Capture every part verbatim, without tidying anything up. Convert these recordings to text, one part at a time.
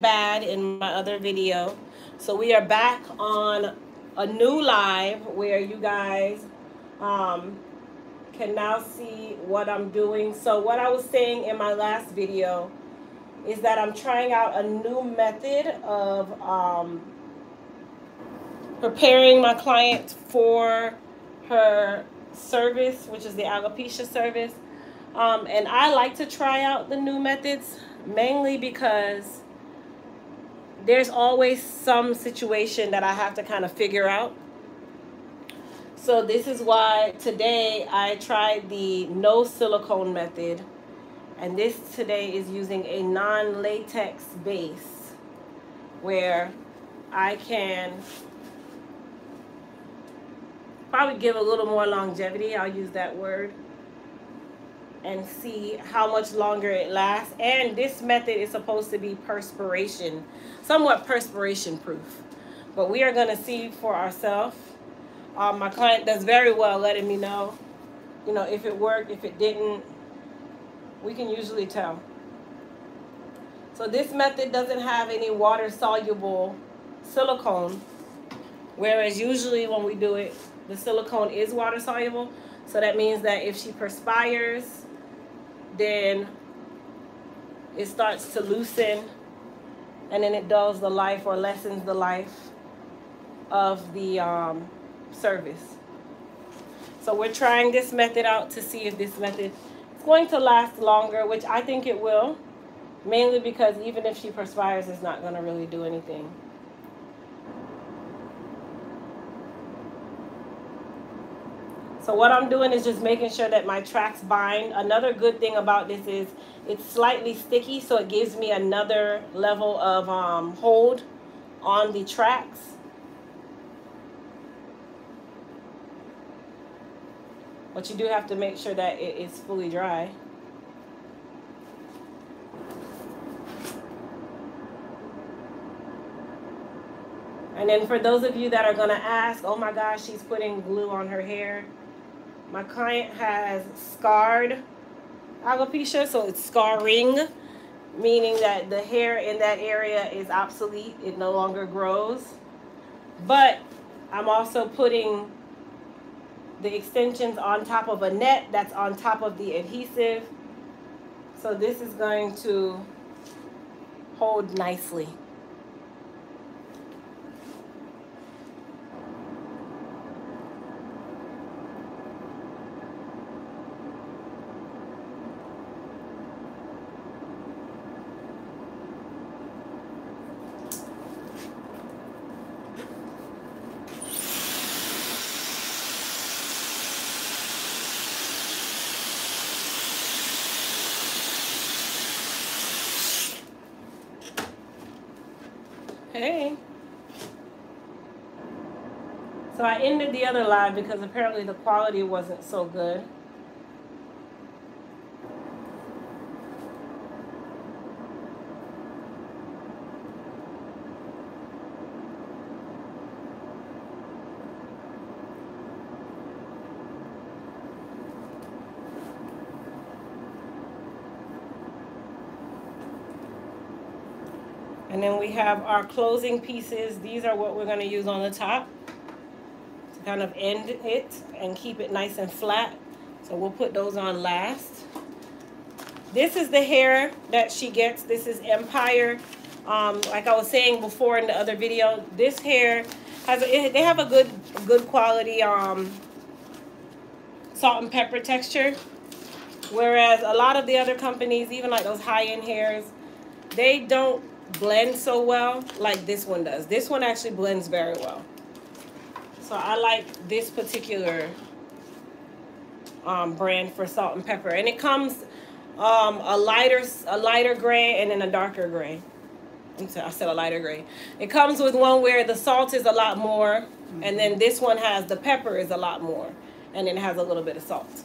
bad in my other video. So we are back on a new live where you guys um, can now see what I'm doing. So what I was saying in my last video is that I'm trying out a new method of um, preparing my client for her service, which is the alopecia service. Um, and I like to try out the new methods mainly because there's always some situation that I have to kind of figure out. So this is why today I tried the no silicone method. And this today is using a non-latex base where I can probably give a little more longevity. I'll use that word. And see how much longer it lasts. And this method is supposed to be perspiration, somewhat perspiration proof, but we are going to see for ourselves. Um, my client does very well letting me know, you know, if it worked, if it didn't. We can usually tell. So this method doesn't have any water soluble silicone, whereas usually when we do it, the silicone is water soluble. So that means that if she perspires, then it starts to loosen and then it dulls the life or lessens the life of the um, service. So we're trying this method out to see if this method is going to last longer, which I think it will, mainly because even if she perspires, it's not going to really do anything. So what I'm doing is just making sure that my tracks bind. Another good thing about this is it's slightly sticky, so it gives me another level of um, hold on the tracks. But you do have to make sure that it is fully dry. And then for those of you that are gonna ask, oh my gosh, she's putting glue on her hair. My client has scarred alopecia, so it's scarring, meaning that the hair in that area is obsolete. It no longer grows. But I'm also putting the extensions on top of a net that's on top of the adhesive. So this is going to hold nicely. Hey. So I ended the other live because apparently the quality wasn't so good. And then we have our closing pieces. These are what we're going to use on the top to kind of end it and keep it nice and flat. So we'll put those on last. This is the hair that she gets. This is Empire. Um, like I was saying before in the other video, this hair has a, they have a good good quality um, salt and pepper texture, whereas a lot of the other companies, even like those high-end hairs, they don't blend so well like this one does. This one actually blends very well, so I like this particular um, brand for salt and pepper. And it comes um, a lighter a lighter gray and then a darker gray. I'm sorry, I said a lighter gray. It comes with one where the salt is a lot more, mm-hmm. and then this one has the pepper is a lot more, and then it has a little bit of salt.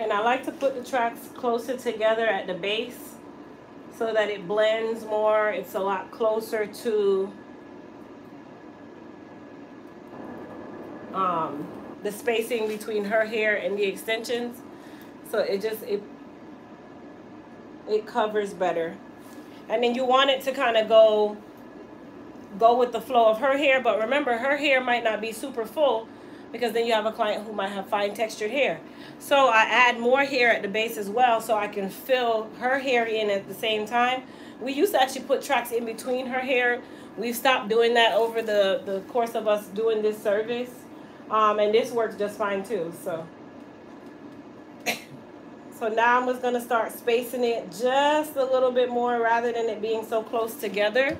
And I like to put the tracks closer together at the base so that it blends more. It's a lot closer to um, the spacing between her hair and the extensions. So it just, it, it covers better. And then you want it to kind of go, go with the flow of her hair. But remember, her hair might not be super full, because then you have a client who might have fine textured hair. So I add more hair at the base as well, so I can fill her hair in at the same time. We used to actually put tracks in between her hair. We've stopped doing that over the, the course of us doing this service. Um, and this works just fine too, so. So now I'm just gonna start spacing it just a little bit more rather than it being so close together.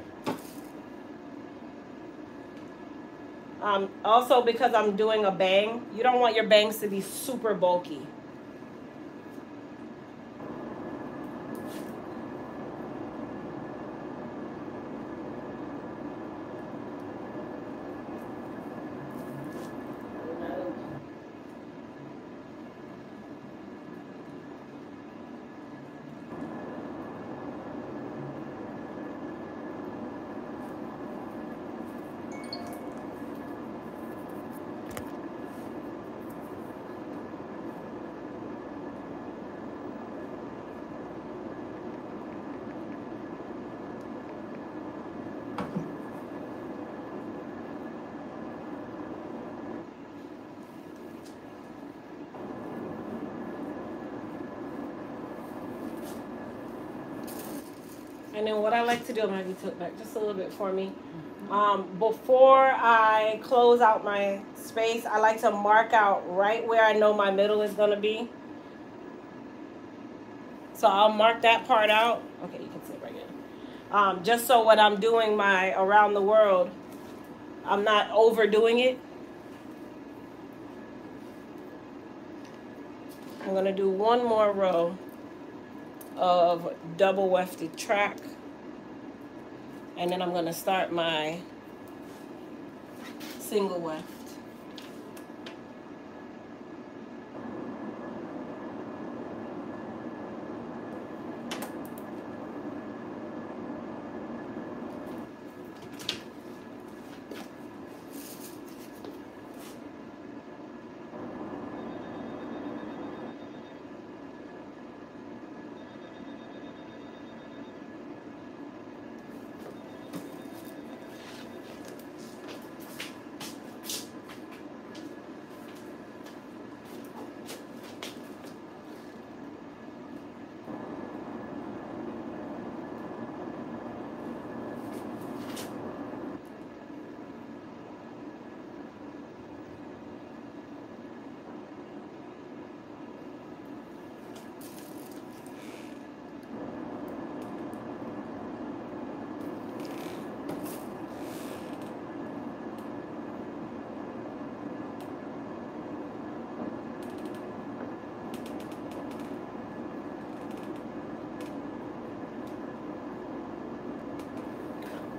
Um, also, because I'm doing a bang, you don't want your bangs to be super bulky. And then what I like to do, I'm gonna have you tilt back just a little bit for me. Um, before I close out my space, I like to mark out right where I know my middle is gonna be. So I'll mark that part out. Okay, you can sit right in. Um, just so when I'm doing my around the world, I'm not overdoing it. I'm gonna do one more row of double wefted track, and then I'm going to start my single weft.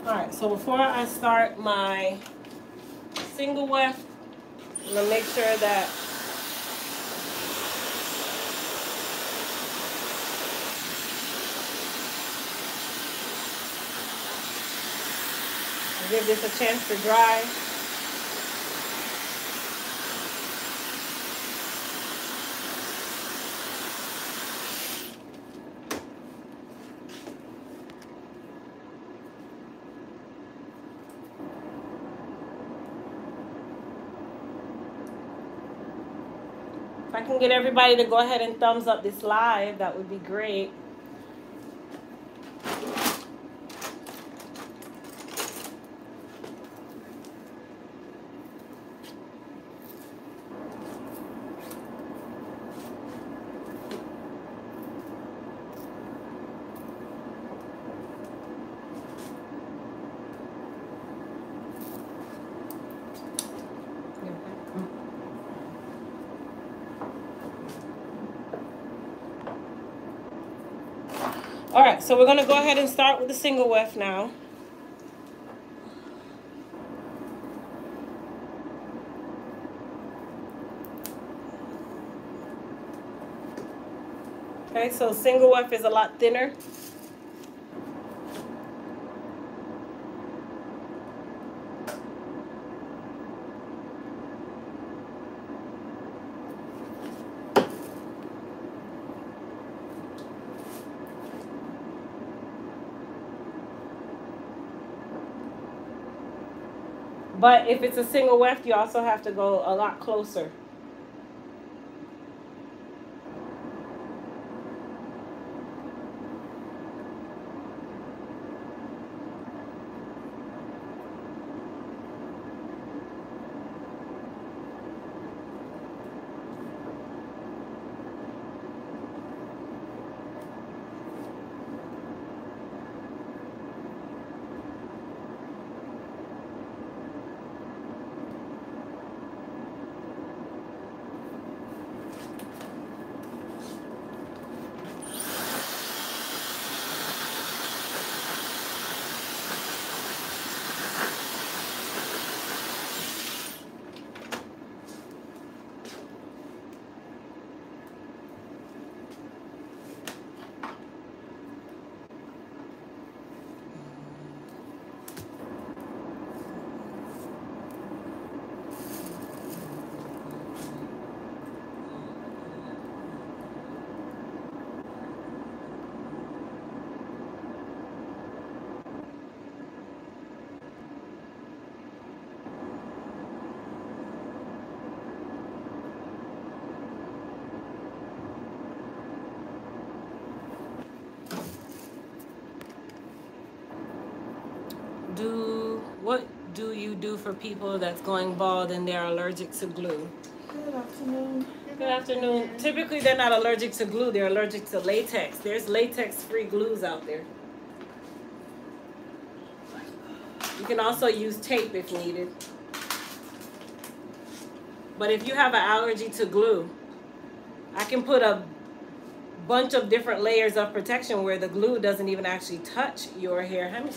Alright, so before I start my single weft, I'm going to make sure that I give this a chance to dry. If I can get everybody to go ahead and thumbs up this live, that would be great. All right, so we're gonna go ahead and start with the single weft now. Okay, so single weft is a lot thinner. But if it's a single weft, you also have to go a lot closer. Do, what do you do for people that's going bald and they're allergic to glue? Good afternoon. Good afternoon. Typically, they're not allergic to glue. They're allergic to latex. There's latex-free glues out there. You can also use tape if needed. But if you have an allergy to glue, I can put a bunch of different layers of protection where the glue doesn't even actually touch your hair. How much?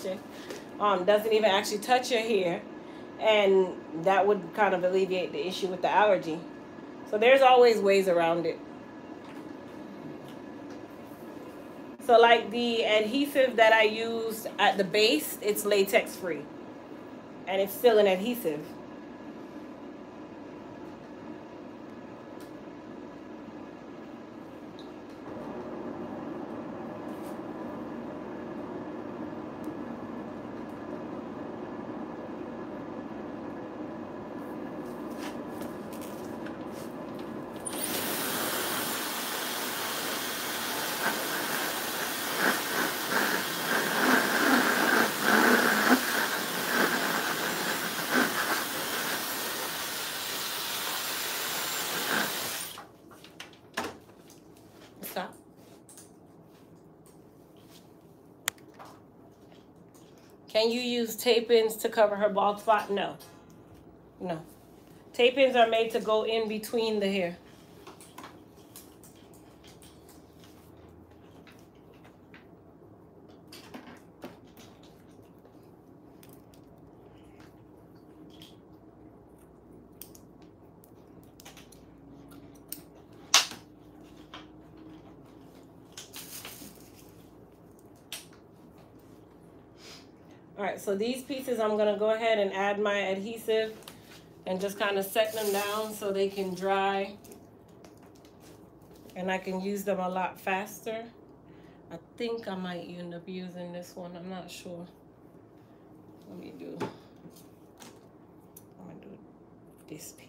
Um, doesn't even actually touch your hair, and that would kind of alleviate the issue with the allergy. So there's always ways around it. So like the adhesive that I used at the base, it's latex free and it's still an adhesive. Can you use tape-ins to cover her bald spot? No. No. Tape-ins are made to go in between the hair. So these pieces, I'm going to go ahead and add my adhesive and just kind of set them down so they can dry. And I can use them a lot faster. I think I might end up using this one. I'm not sure. Let me do, I'm going to do this piece.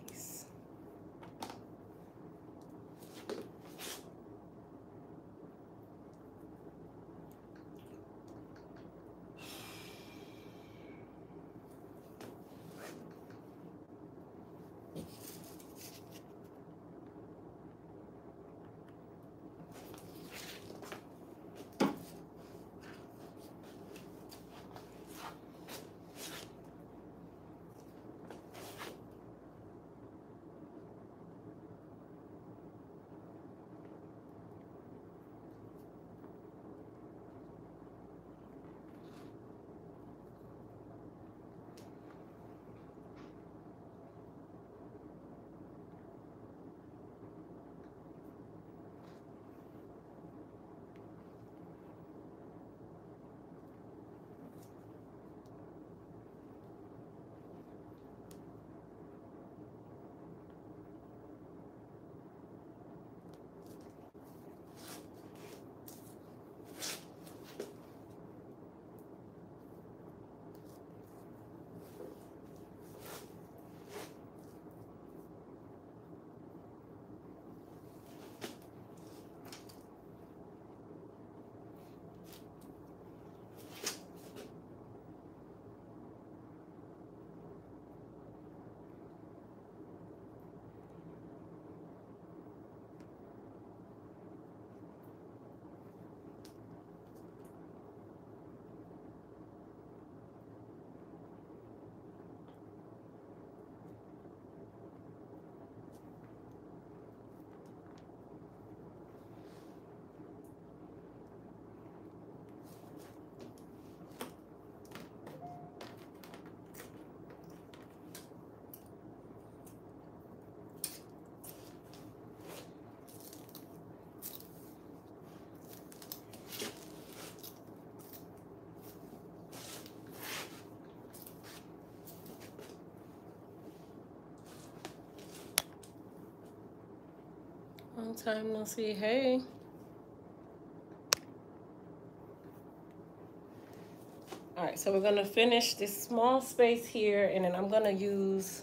Long time no see. Hey. All right, so we're going to finish this small space here, and then I'm going to use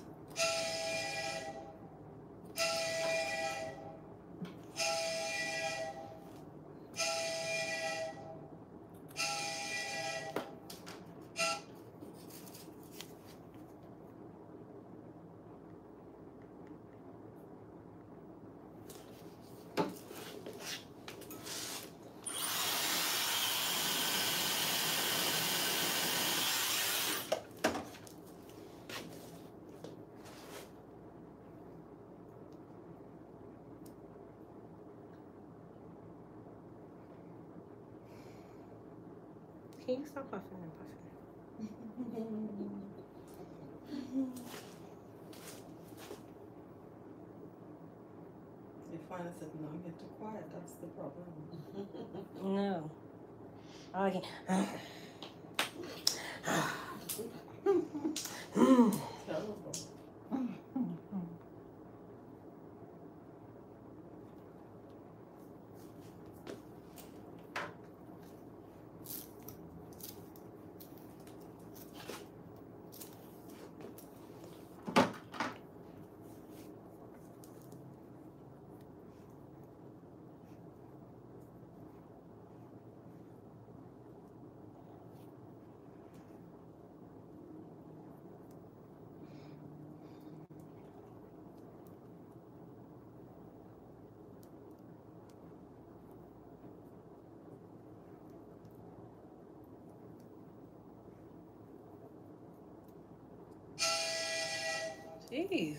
stop puffing and puffing. Your father said, no, you're too quiet. That's the problem. No. Oh, okay. Terrible. Jeez.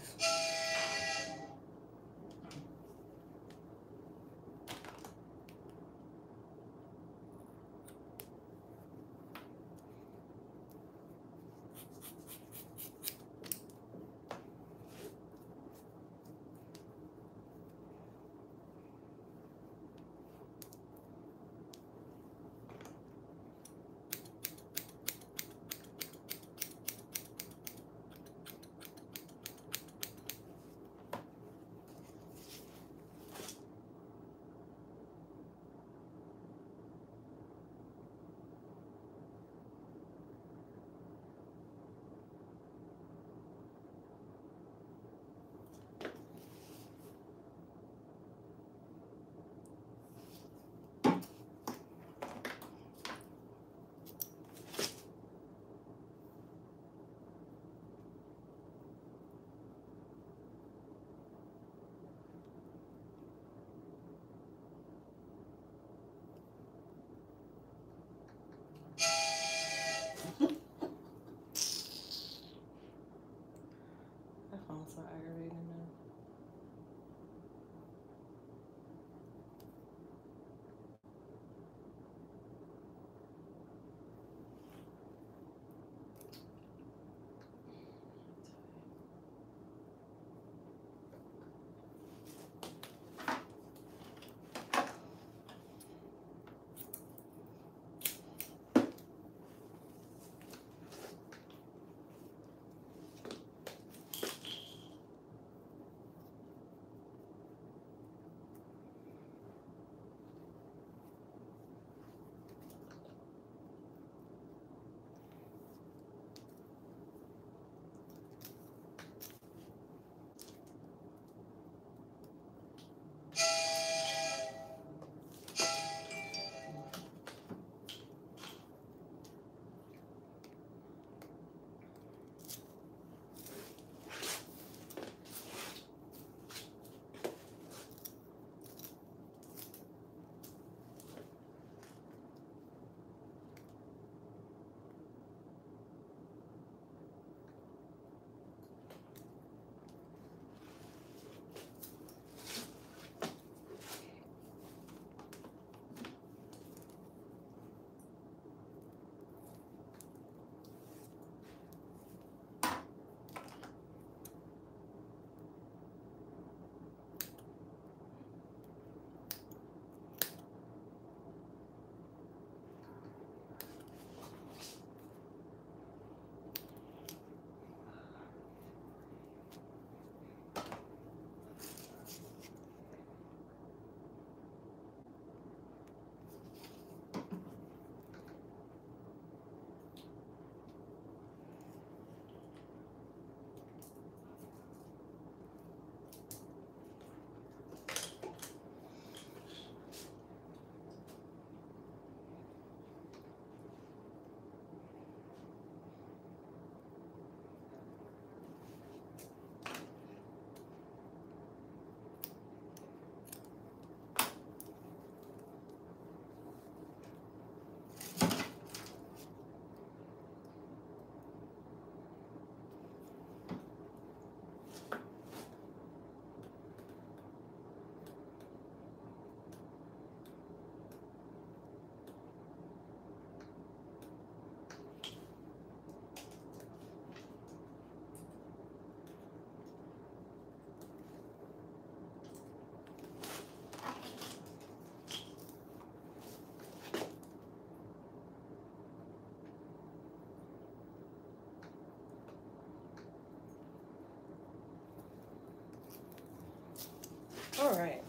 All right.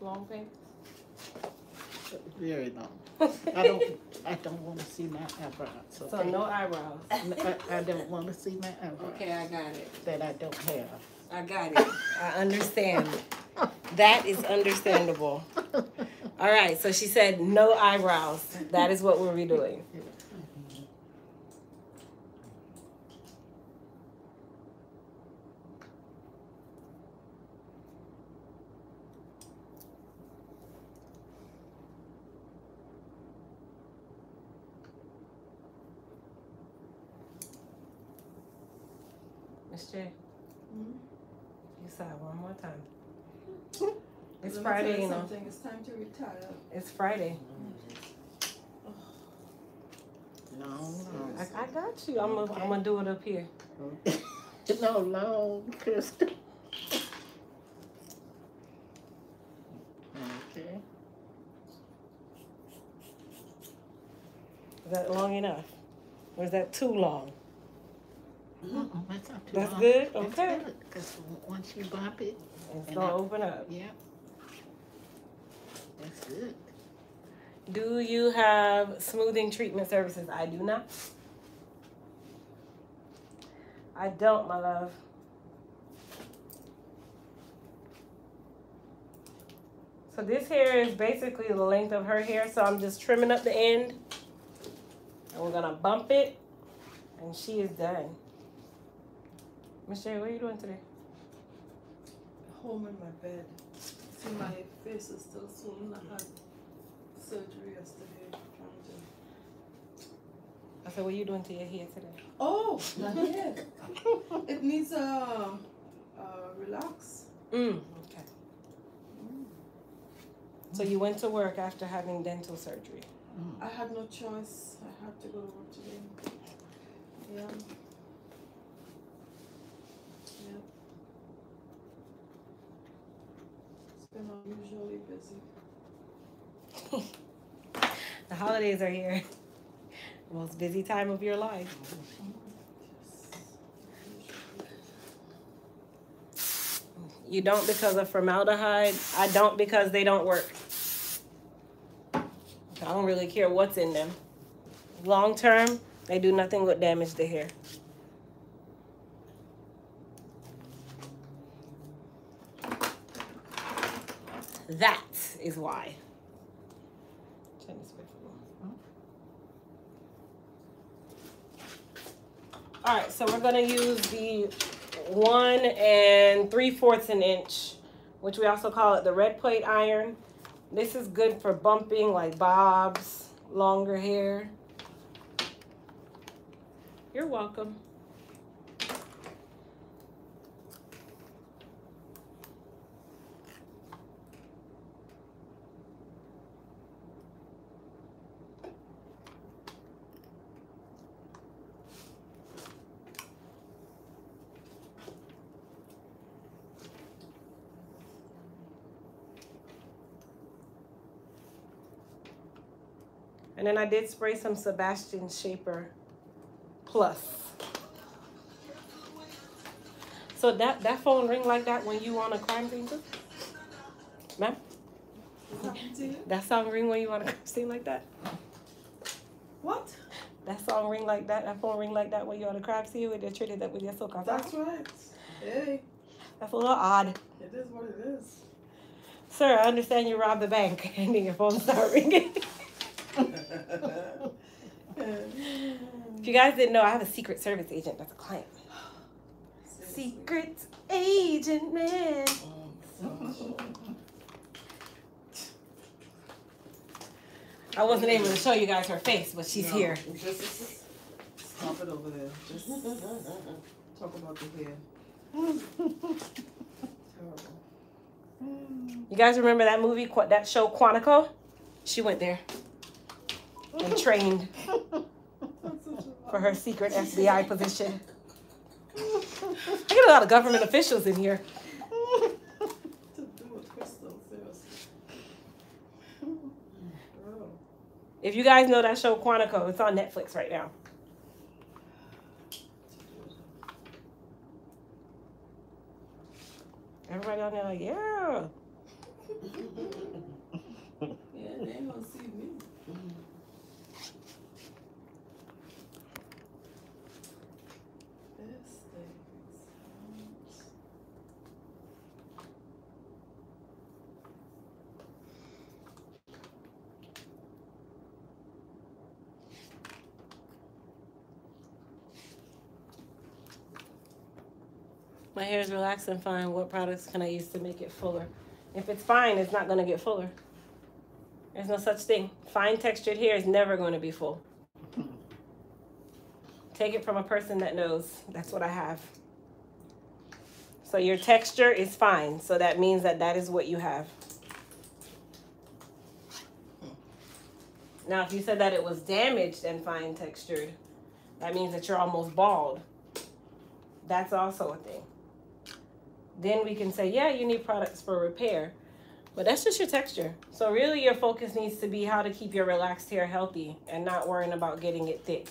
Long thing? Very long. I don't I don't want to see my eyebrows. Okay? So no eyebrows. I, I don't want to see my eyebrows. Okay, I got it. That I don't have. I got it. I understand. That is understandable. All right, so she said no eyebrows. That is what we'll be doing. Miss J, mm-hmm. You saw it one more time. It's Let Friday, you know. It's time to retire. It's Friday. Mm-hmm. Oh. Long. I, I got you. I'm okay. Gonna do it up here. Mm-hmm. No long, Krista. Okay. Is that long enough? Or is that too long? Mm-mm, that's not too that's long. Good? Okay. Because once you bump it, it's going to open up. Yep. Yeah. That's good. Do you have smoothing treatment services? I do not. I don't, my love. So this hair is basically the length of her hair. So I'm just trimming up the end. And we're going to bump it. And she is done. Miss Sherry, what are you doing today? Home in my bed. See, my face is still swollen. I had surgery yesterday. I said, what are you doing to your hair today? Oh, my hair. It needs a uh, uh, relax. Mm. Okay. Mm. So you went to work after having dental surgery? Mm. I had no choice. I had to go to work today. Yeah. And I'm usually busy. The holidays are here. The most busy time of your life. You don't because of formaldehyde. I don't because they don't work. I don't really care what's in them. Long term, they do nothing but damage the hair. That is why. All right, so we're gonna use the one and three fourths an inch, which we also call it the red plate iron. This is good for bumping like Bob's, longer hair. You're welcome. And then I did spray some Sebastian Shaper Plus. So that, that phone ring like that when you on a crime scene too? Ma'am? That song ring when you on a crime scene like that? What? That song ring like that, that phone ring like that when you on a crime scene and they're treated that with your soca. That's right. Hey. That's a little odd. It is what it is. Sir, I understand you robbed the bank and then your phone started ringing. If you guys didn't know, I have a secret service agent that's a client. Secret agent, man. I wasn't able to show you guys her face, but she's no, here. Just stop it over there. Just talk about the hair. Terrible. You guys remember that movie, that show Quantico? She went there and trained for her secret F B I position. I get a lot of government officials in here. If you guys know that show Quantico, it's on Netflix right now. Everybody on there like, yeah. Yeah, they ain't gonna see me. My hair is relaxed and fine. What products can I use to make it fuller? If it's fine, it's not going to get fuller. There's no such thing. Fine textured hair is never going to be full. Take it from a person that knows. That's what I have. So your texture is fine. So that means that that is what you have. Now, if you said that it was damaged and fine textured, that means that you're almost bald. That's also a thing. Then we can say, yeah, you need products for repair, but that's just your texture. So really your focus needs to be how to keep your relaxed hair healthy and not worrying about getting it thick.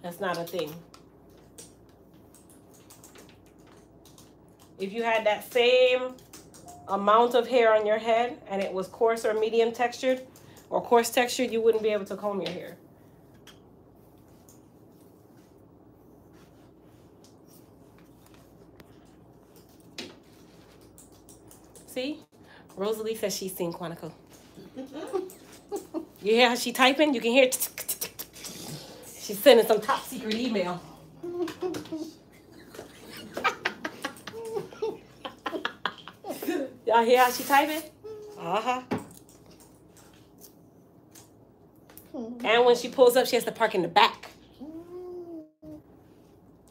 That's not a thing. If you had that same amount of hair on your head and it was coarse or medium textured or coarse textured, you wouldn't be able to comb your hair. See? Rosalie says she's seen Quantico. You hear how she typing? You can hear it. She's sending some top secret email. Y'all hear how she typing? Uh-huh. And when she pulls up, she has to park in the back.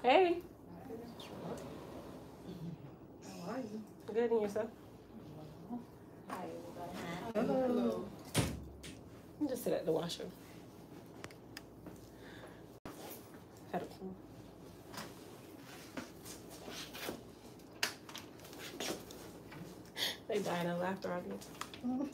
Hey. How are you? Good, and yourself? Hello. I'm just sit at the washroom. Had a pool. They died of laughter on me.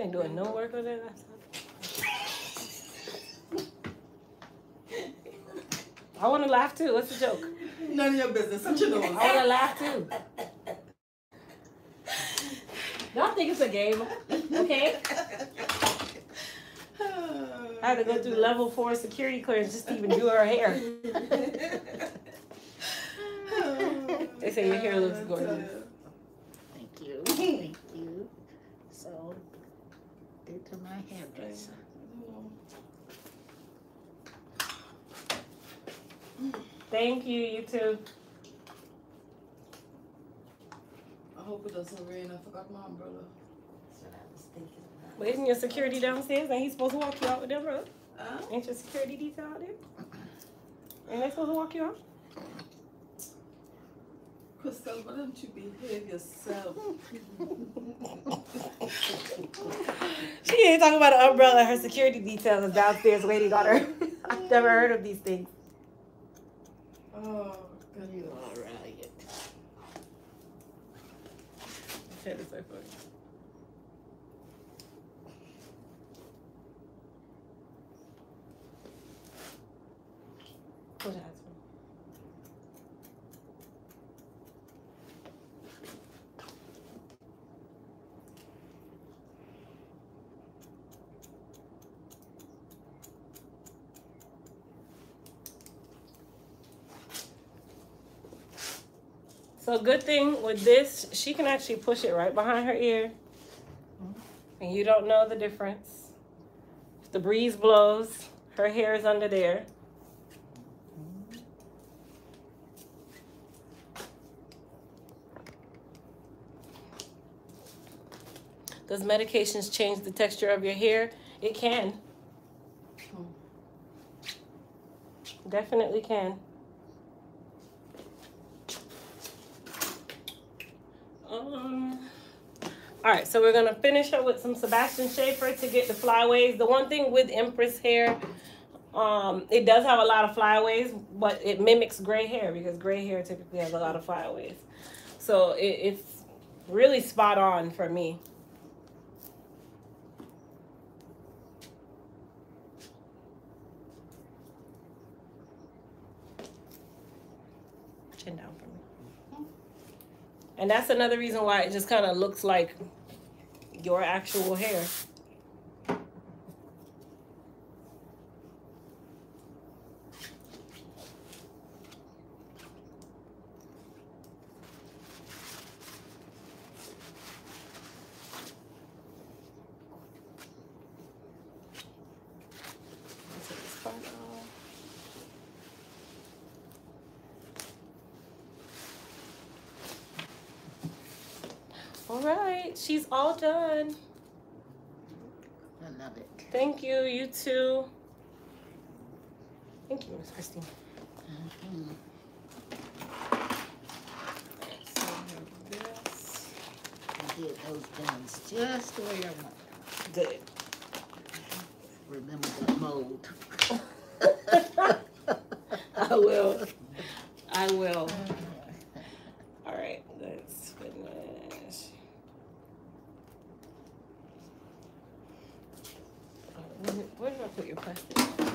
Ain't doing no work on that laptop. I want to laugh too. What's the joke? None of your business. What you doing? I want to laugh too. Y'all think it's a game, okay? I had to go through level four security clearance just to even do her hair. They say your hair looks gorgeous. Thank you. Thank you. So. To my hairdresser. Thank you, you too. I hope it doesn't rain. I forgot my umbrella. That's what I was thinking about. Well, isn't your security downstairs and he's supposed to walk you out with the umbrella? Uh, Ain't your security detail out there? Ain't they supposed to walk you out? Crystal, why don't you behave yourself? She ain't talking about an umbrella. Her security detail is downstairs waiting on her. I've never heard of these things. Oh, God, you all right. That is so funny. Hold on. So good thing with this, she can actually push it right behind her ear and you don't know the difference. If the breeze blows, her hair is under there. Does medications change the texture of your hair? It can. Definitely can. Um, all right, so we're gonna finish up with some Sebastian Shaper to get the flyaways. The one thing with Empress hair, um, it does have a lot of flyaways, but it mimics gray hair because gray hair typically has a lot of flyaways. So it, it's really spot on for me. Chin down for me. And that's another reason why it just kind of looks like your actual hair. All right, she's all done. I love it. Thank you, you too. Thank you, Miss Christine. Mm-hmm. So this, I did those buns just the way I want them. Good. Remember that mold. I will. I will. All right, let's finish. Where did I put your plastic? Thank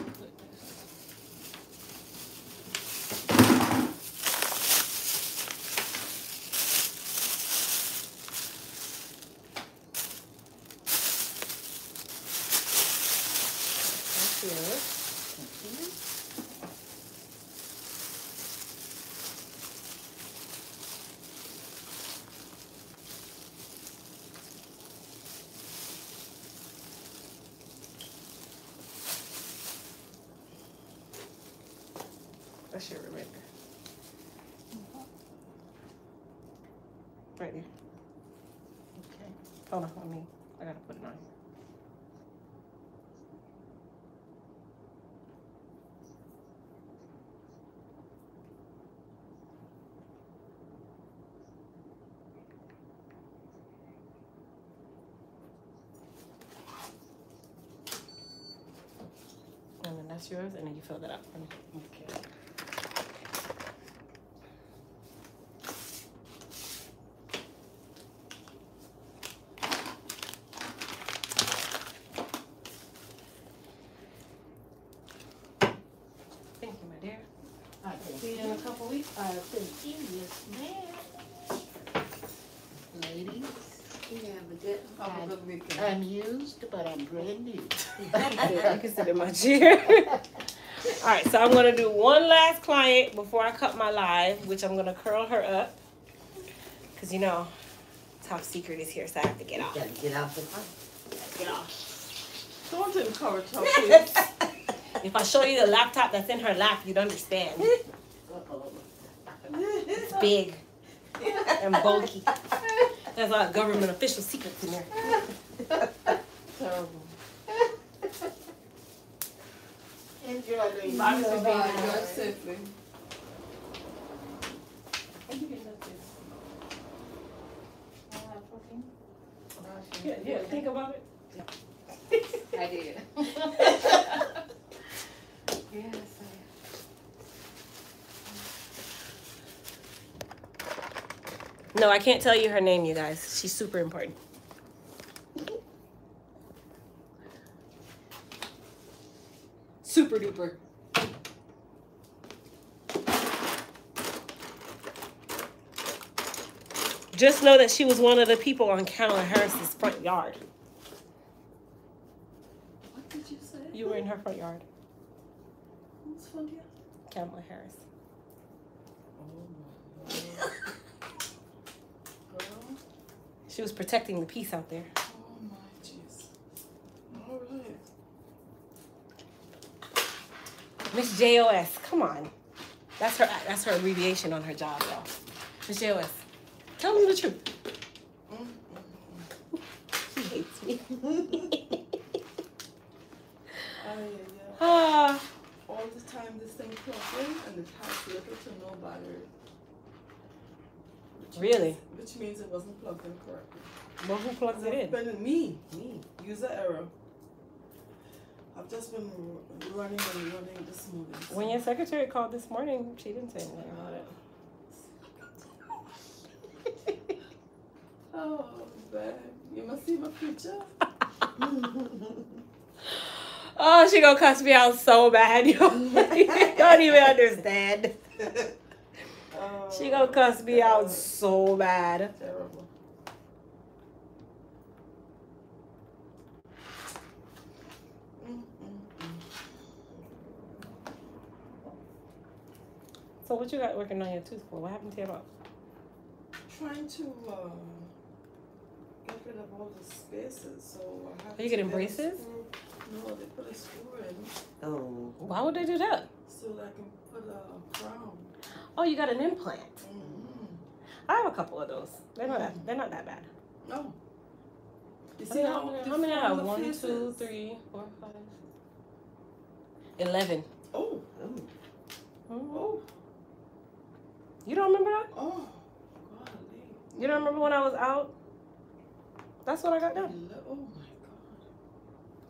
you. Thank you. I should remember. Mm-hmm. Right there. Okay. Hold on, let me. I gotta put it on. And then that's yours, and then you fill that out for me. Okay. Uh, thank you, yes, ma'am. Ladies, you have a good holiday. I'm used, but I'm brand new. You can sit in my chair. All right, so I'm going to do one last client before I cut my live, which I'm going to curl her up. Because, you know, top secret is here, so I have to get off. You got to get off the car. Get off. Go into the car, top secret. If I show you the laptop that's in her lap, you'd understand. It's big and bulky. There's a lot of government official secrets in there. Terrible. Enjoy the evening. Yeah, yeah, think about it. I did. Yes. No, I can't tell you her name, you guys. She's super important. Super duper. Just know that she was one of the people on Kamala Harris's front yard. What did you say? You were in her front yard. Who's front yard? Kamala Harris. She was protecting the peace out there. Oh my Jesus. Miss J O S, come on. That's her, that's her abbreviation on her job, y'all. Miss J O S, tell me the truth. She hates me. Oh, yeah, yeah. Uh, all the time, the same problem, and it has little to no bother. Which really? Means, which means it wasn't plugged in correctly. Well, who plugs it in? Been me. Me. User error. I've just been running and running this morning. So. When your secretary called this morning, she didn't say anything about it. Oh, babe. You must see my future. Oh, she gonna cuss me out so bad. You don't even understand. Oh, she gonna cuss me terrible. out so bad. Terrible. So what you got working on your tooth for? What happened to your mouth? Trying to um, get rid of all the spaces. So I have Are you getting braces? No, they put a screw in. Oh. Why would they do that? So that I can put a crown. Oh, you got an implant. Mm-hmm. I have a couple of those. They're not. Mm-hmm. They're not that bad. No. You see how many? How many I have? One, faces. two, three, four, five. Eleven. Oh. Oh. Oh. You don't remember that? Oh, golly. You don't remember when I was out? That's what I got done. Oh, my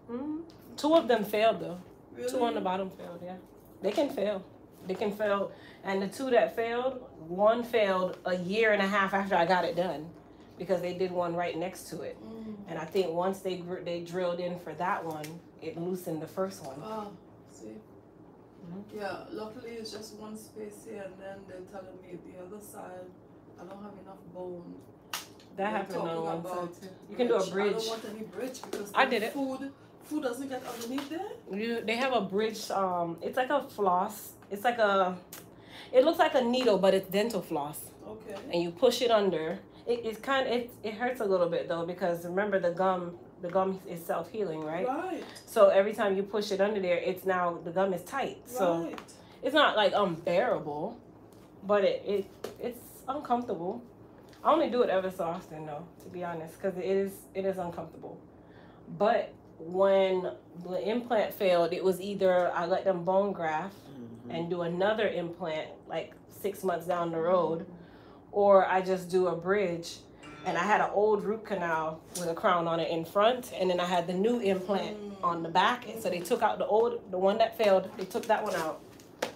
God. Mm-hmm. Two of them failed, though. Really? Two on the bottom failed, yeah. They can fail. They can fail. And the two that failed, one failed a year and a half after I got it done because they did one right next to it. Mm-hmm. And I think once they they drilled in for that one, it loosened the first one. Oh, see? Mm-hmm. Yeah, luckily it's just one space here, and then they're telling me the other side, I don't have enough bone. That happened on one side too. You can do a bridge. I don't want any bridge because I did it. Food, food doesn't get underneath there. You, they have a bridge. Um, it's like a floss. It's like a, it looks like a needle, but it's dental floss. Okay. And you push it under. It it's kind of, it it hurts a little bit though because remember the gum. The gum is self-healing, right? Right. So every time you push it under there, it's now, the gum is tight. Right. So it's not like unbearable, but it, it it's uncomfortable. I only do it ever so often though, to be honest, because it is, it is uncomfortable. But when the implant failed, it was either I let them bone graft mm-hmm. and do another implant like six months down the road, mm-hmm. or I just do a bridge. And I had an old root canal with a crown on it in front, and then I had the new implant on the back. And so they took out the old, the one that failed, they took that one out.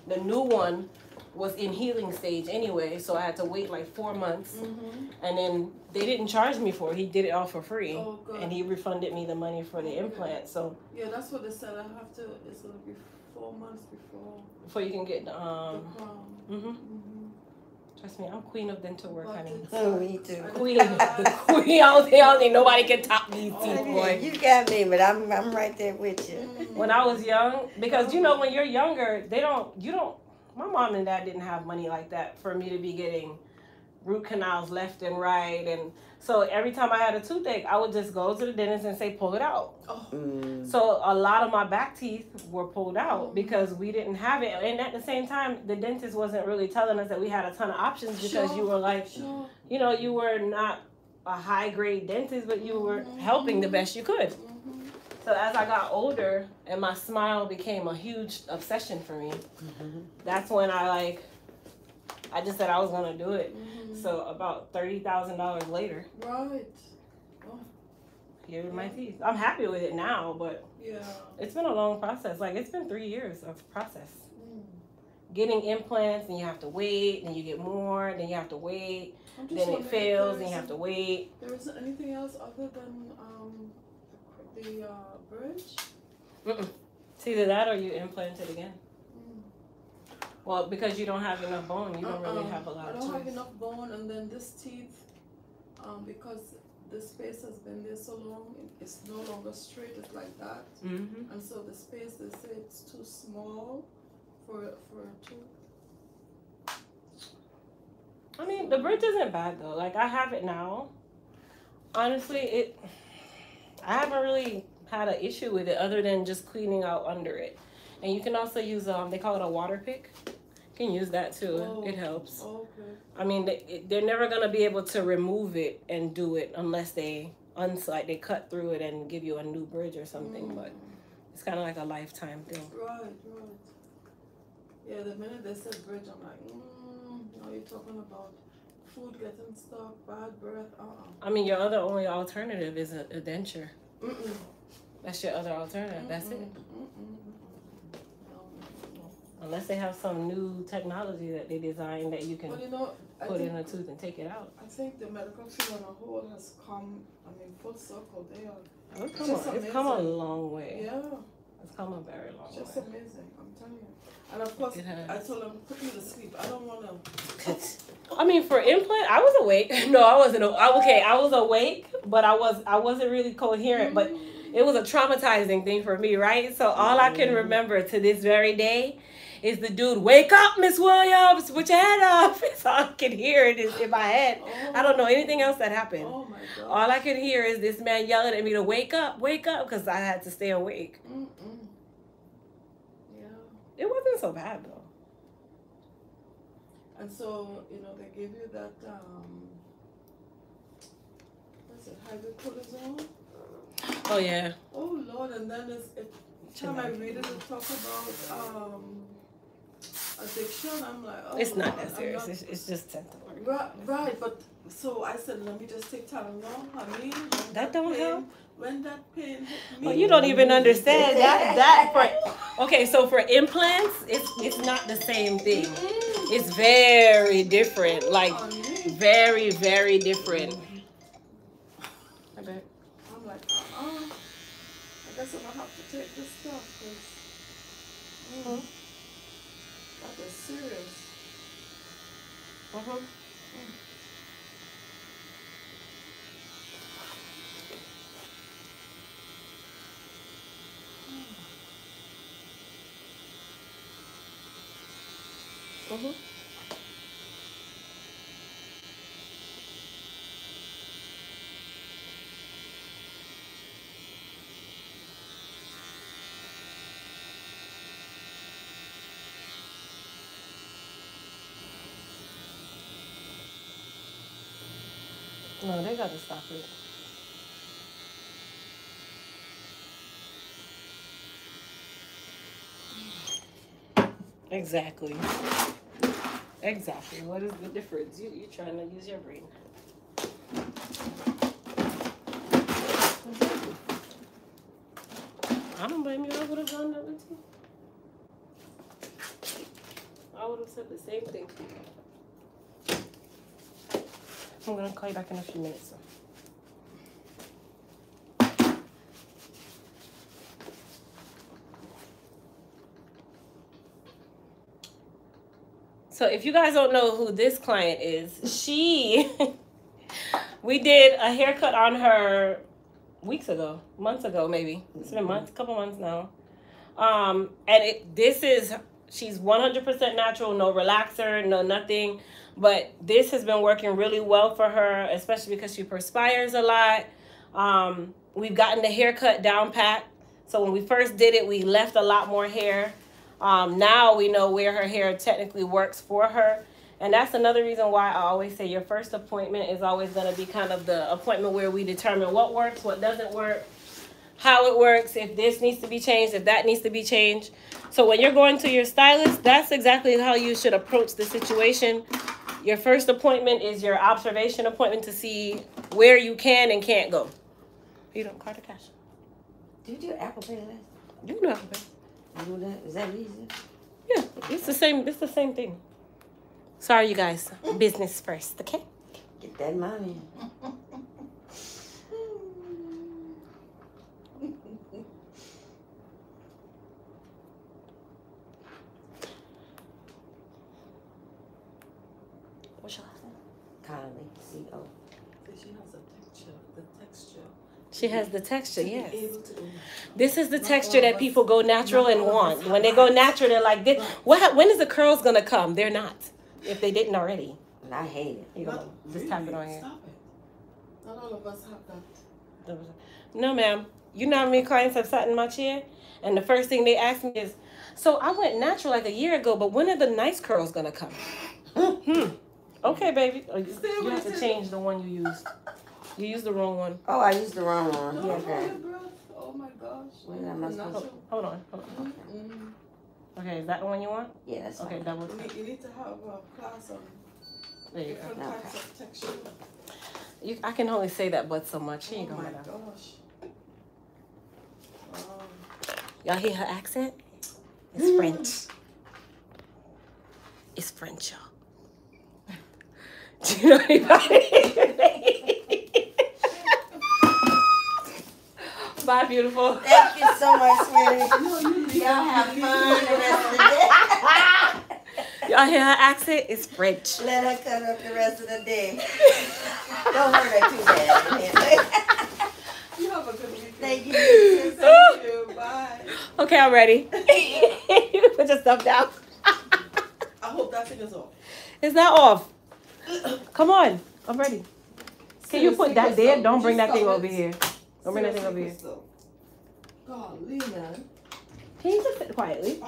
The new one was in healing stage anyway, so I had to wait like four months. Mm-hmm. And then they didn't charge me for it. He did it all for free, oh, and he refunded me the money for the implant. So yeah, that's what they said. I have to. It's gonna be four months before before you can get the um. The crown. Mm-hmm. Mm-hmm. Trust me, I'm queen of dental work, honey. Oh, me too. Queen, the queen. I don't, I don't think nobody can top these teeth, boy. You got me, but I'm, I'm right there with you. When I was young, because you know, when you're younger, they don't, you don't. My mom and dad didn't have money like that for me to be getting root canals left and right, and so every time I had a toothache, I would just go to the dentist and say, pull it out. Oh. Mm. So a lot of my back teeth were pulled out because we didn't have it. And at the same time, the dentist wasn't really telling us that we had a ton of options because sure. you were like, sure. you know, you were not a high grade dentist, but you were mm-hmm. helping the best you could. Mm-hmm. So as I got older and my smile became a huge obsession for me, mm-hmm. that's when I like, I just said I was gonna do it. Mm-hmm. So about thirty thousand dollars later, right? Oh. Here with yeah. my teeth. I'm happy with it now, but yeah, it's been a long process. Like it's been three years of process. Mm. Getting implants, and you have to wait, and you get more, then you have to wait, then it fails, and you have to wait. There isn't anything else other than um, the uh, bridge. Mm-mm. It's either that or you implant it again. Well, because you don't have enough bone, you don't uh-uh. really have a lot of teeth. I don't have enough bone, and then this teeth, um, because the space has been there so long, it's no longer straight, it's like that. Mm-hmm. And so the space, they say it's too small for, for a tooth. I mean, the bridge isn't bad, though. Like, I have it now. Honestly, it. I haven't really had an issue with it other than just cleaning out under it. And you can also use, um, they call it a water pick. You can use that too. Oh, it helps. Oh, okay. I mean, they, they're never going to be able to remove it and do it unless they unslide, they cut through it and give you a new bridge or something. Mm. But it's kind of like a lifetime thing. Right, right. Yeah, the minute they said bridge, I'm like, mm, now you're talking about food getting stuck, bad breath, uh-uh. I mean, your other only alternative is a, a denture. Mm-mm. That's your other alternative. Mm-mm. That's it. Mm-mm. Unless they have some new technology that they design that you can well, you know, put think, in a tooth and take it out. I think the medical field on a whole has come, I mean, full circle. They are. It's, come, a, it's come a long way. Yeah. It's come a very long way. It's just amazing, I'm telling you. And of course, I told him, put me to sleep. I don't want to. I mean, for implant, I was awake. No, I wasn't. I, okay, I was awake, but I, was, I wasn't really coherent. But it was a traumatizing thing for me, right? So all I can remember to this very day is the dude, wake up, Miss Williams, put your head up. It's all I can hear it is in my head. Oh, I don't know anything else that happened. Oh my God. All I could hear is this man yelling at me to wake up, wake up, because I had to stay awake. Mm-mm. Yeah. It wasn't so bad, though. And so, you know, they gave you that, um, what's it, hydrocortisone? Oh, yeah. Oh, Lord, and then it's, it, time I read it, it talk about, um, addiction. I'm like, oh, it's not that serious. Not... It's, it's just temporary. Right, right, but so I said, let me just take Tylenol. I mean, that don't pain, help. When that pain hit me, well, you don't even understand that. That for okay, so for implants, it's it's not the same thing. Mm-hmm. It's very different. Like mm-hmm. very very different. I bet. I'm like, uh, uh I guess I'm gonna have to take this stuff. Cause, mm, mm-hmm. That is serious. Uh-huh. Mm. Uh-huh. No, they gotta stop it. Exactly. Exactly. What is the difference? You, you're trying to use your brain. I don't blame you. I would have done that with you. I would have said the same thing. I'm gonna call you back in a few minutes. So. so if you guys don't know who this client is, she, we did a haircut on her weeks ago, months ago, maybe. It's been months, a couple months now. Um, and it, this is, she's one hundred percent natural, no relaxer, no nothing. But this has been working really well for her, especially because she perspires a lot. Um, we've gotten the haircut down pat. So when we first did it, we left a lot more hair. Um, now we know where her hair technically works for her. And that's another reason why I always say your first appointment is always going to be kind of the appointment where we determine what works, what doesn't work, how it works, if this needs to be changed, if that needs to be changed. So when you're going to your stylist, that's exactly how you should approach the situation. Your first appointment is your observation appointment to see where you can and can't go. You don't card or cash. Do you do Apple Pay? You do Apple Pay. You do that? Is that easy? Yeah, it's the same. It's the same thing. Sorry, you guys. Business first, okay? Get that money. She has the texture, yes. This is the texture that people go natural and want. When they go natural, they're like, this, what, when is the curls going to come? They're not, if they didn't already. And I hate it. You know, just tap it on here. Stop it. Not all of us have that. No, ma'am. You know how many clients have sat in my chair? And the first thing they asked me is, so I went natural like a year ago, but when are the nice curls going to come? Mm-hmm. Okay, baby. You have to change the one you used. You used the wrong one. Oh, I used the wrong one. No, okay. Oh, my gosh. Wait, I'm not supposed to... Hold on. Hold on. Mm-hmm. Okay, is that the one you want? Yeah, that's okay, that was... You need to have a class on there you different go. Types okay. of texture. You, I can only say that but so much. She ain't gonna matter. Oh, my gosh. Wow. Y'all hear her accent? It's French. It's French, y'all. Do you know anybody? Bye, beautiful. Thank you so much, sweetie. Y'all have fun the rest of the day. Y'all hear her accent? It's French. Let her cut up the rest of the day. Don't hurt her too bad. You have a good weekend. Thank you. Thank you. Bye. Okay, I'm ready. You put your stuff down. I hope that thing is off. It's not off. Come on, I'm ready. Can you put that there? Don't bring that thing over here. Don't bring that thing over here. Golly, man. Can you just sit quietly?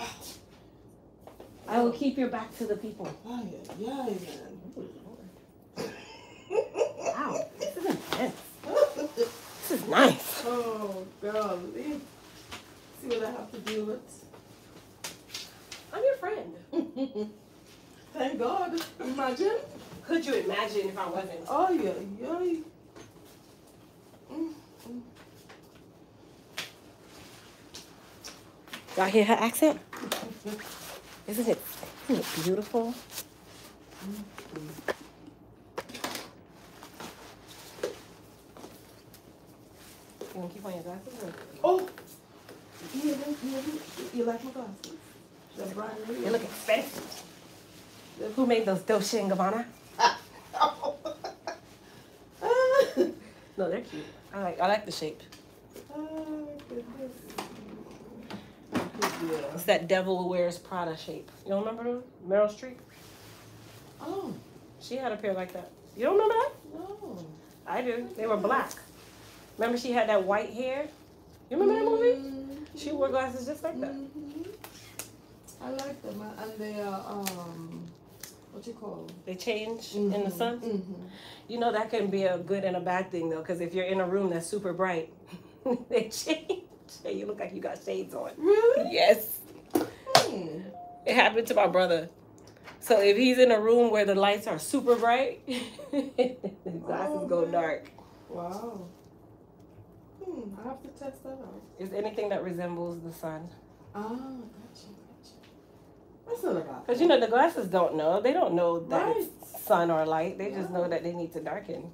I will keep your back to the people. Oh, yeah, yeah, wow, this is intense. This is nice. Oh, golly. See what I have to deal with. I'm your friend. Thank God. Imagine. Could you imagine if I wasn't? Oh, yeah, yeah. Mm, mm. Y'all hear her accent? Isn't it, isn't it beautiful? Mm-hmm. You want to keep on your glasses? Or? Oh! You, you, you like my glasses? They're bright. They look expensive. Who made those Dolce and Gabbana? No, they're cute. I like, I like the shape. Oh, goodness. Yeah. It's that Devil Wears Prada shape. You don't remember Meryl Streep? Oh. She had a pair like that. You don't remember that? No. I do. They were black. Remember she had that white hair? You remember mm-hmm. that movie? She wore glasses just like that. Mm-hmm. I like them. And they are... Um... What you call them? They change mm-hmm. in the sun? Mm-hmm. You know, that can be a good and a bad thing, though, because if you're in a room that's super bright, they change. And you look like you got shades on. Really? Yes. Hmm. It happened to my brother. So if he's in a room where the lights are super bright, his glasses oh, go man. dark. Wow. Hmm. I have to test that out. Is anything that resembles the sun? Oh, gotcha. Because you know the glasses don't know. They don't know that right. it's sun or light. They yeah. just know that they need to darken.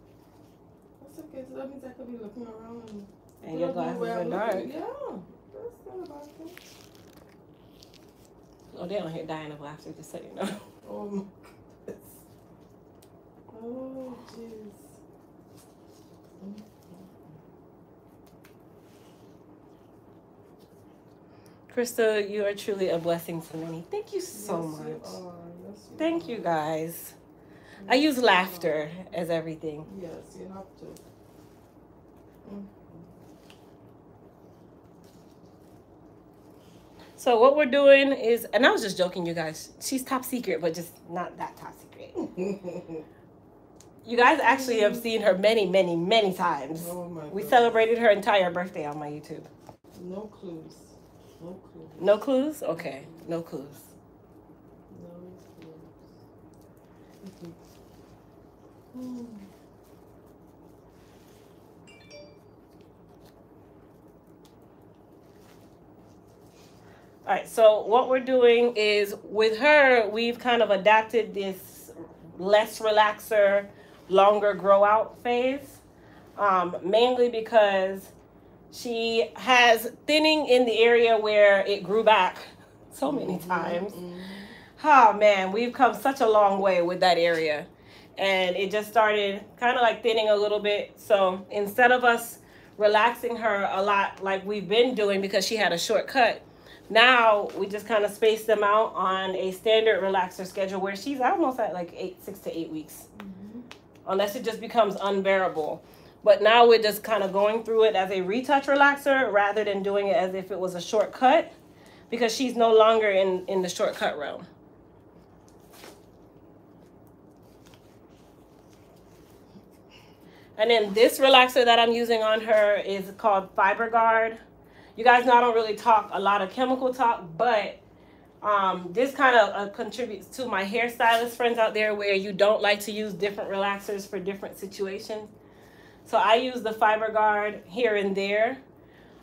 That's okay. So that means I could be looking around. And, and your glasses are dark. Looking. Yeah. That's not about it. Oh, they don't hear dying of laughter. Just so you know. Oh my goodness. Oh jeez. Krista, you are truly a blessing to many. Thank you so yes, much. You are. Yes, you Thank are. you guys. Yes, I use laughter as everything. Yes, you have to. Mm-hmm. So what we're doing is, and I was just joking, you guys. She's top secret, but just not that top secret. You guys actually have seen her many, many, many times. Oh my we God. celebrated her entire birthday on my YouTube. No clues. No clues. No clues? Okay. No clues. No clues. Mm-hmm. Mm. All right. So what we're doing is with her, we've kind of adapted this less relaxer, longer grow out phase, um, mainly because she has thinning in the area where it grew back so many times. Mm-hmm. Oh, man, we've come such a long way with that area. And it just started kind of like thinning a little bit. So instead of us relaxing her a lot like we've been doing because she had a shortcut, now we just kind of space them out on a standard relaxer schedule where she's almost at like eight, six to eight weeks. Mm-hmm. Unless it just becomes unbearable. But now we're just kind of going through it as a retouch relaxer rather than doing it as if it was a shortcut, because she's no longer in, in the shortcut realm. And then this relaxer that I'm using on her is called Fiber Guard. You guys know I don't really talk a lot of chemical talk, but um, this kind of uh, contributes to my hairstylist friends out there where you don't like to use different relaxers for different situations. So I use the Fiber Guard here and there.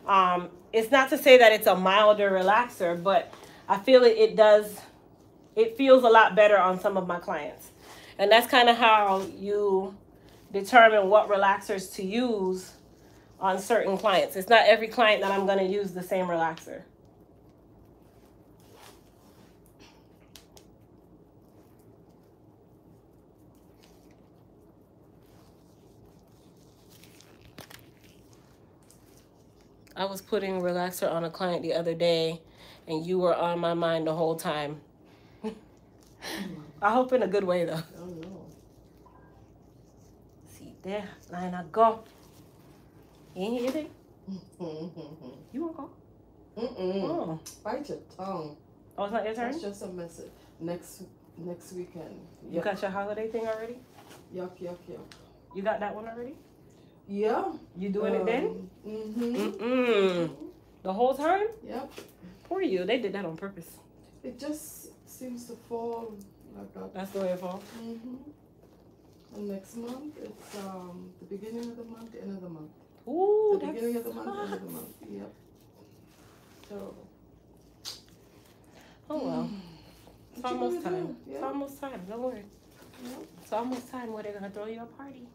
Um, it's not to say that it's a milder relaxer, but I feel it, it does, it feels a lot better on some of my clients. And that's kind of how you determine what relaxers to use on certain clients. It's not every client that I'm going to use the same relaxer. I was putting relaxer on a client the other day and you were on my mind the whole time. I hope in a good way though. Oh, no. See there, line I go. You ain't hit it? You won't go? Mm-mm. Oh. Bite your tongue. Oh, it's not your turn? That's just a message. Next next weekend. Yuck. You got your holiday thing already? Yuck, yuck, yuck. You got that one already? Yeah. You doing um, it then? Mm-hmm. Mm-mm. The whole time? Yep. Poor you. They did that on purpose. It just seems to fall like that. That's the way it falls? Mm-hmm. And next month, it's um, the beginning of the month, the end of the month. Ooh, the beginning of the month, end of the month. Yep. Terrible. Oh, well. Mm. It's what almost time. Yeah. It's almost time. Don't worry. Yep. It's almost time where they're going to throw you a party.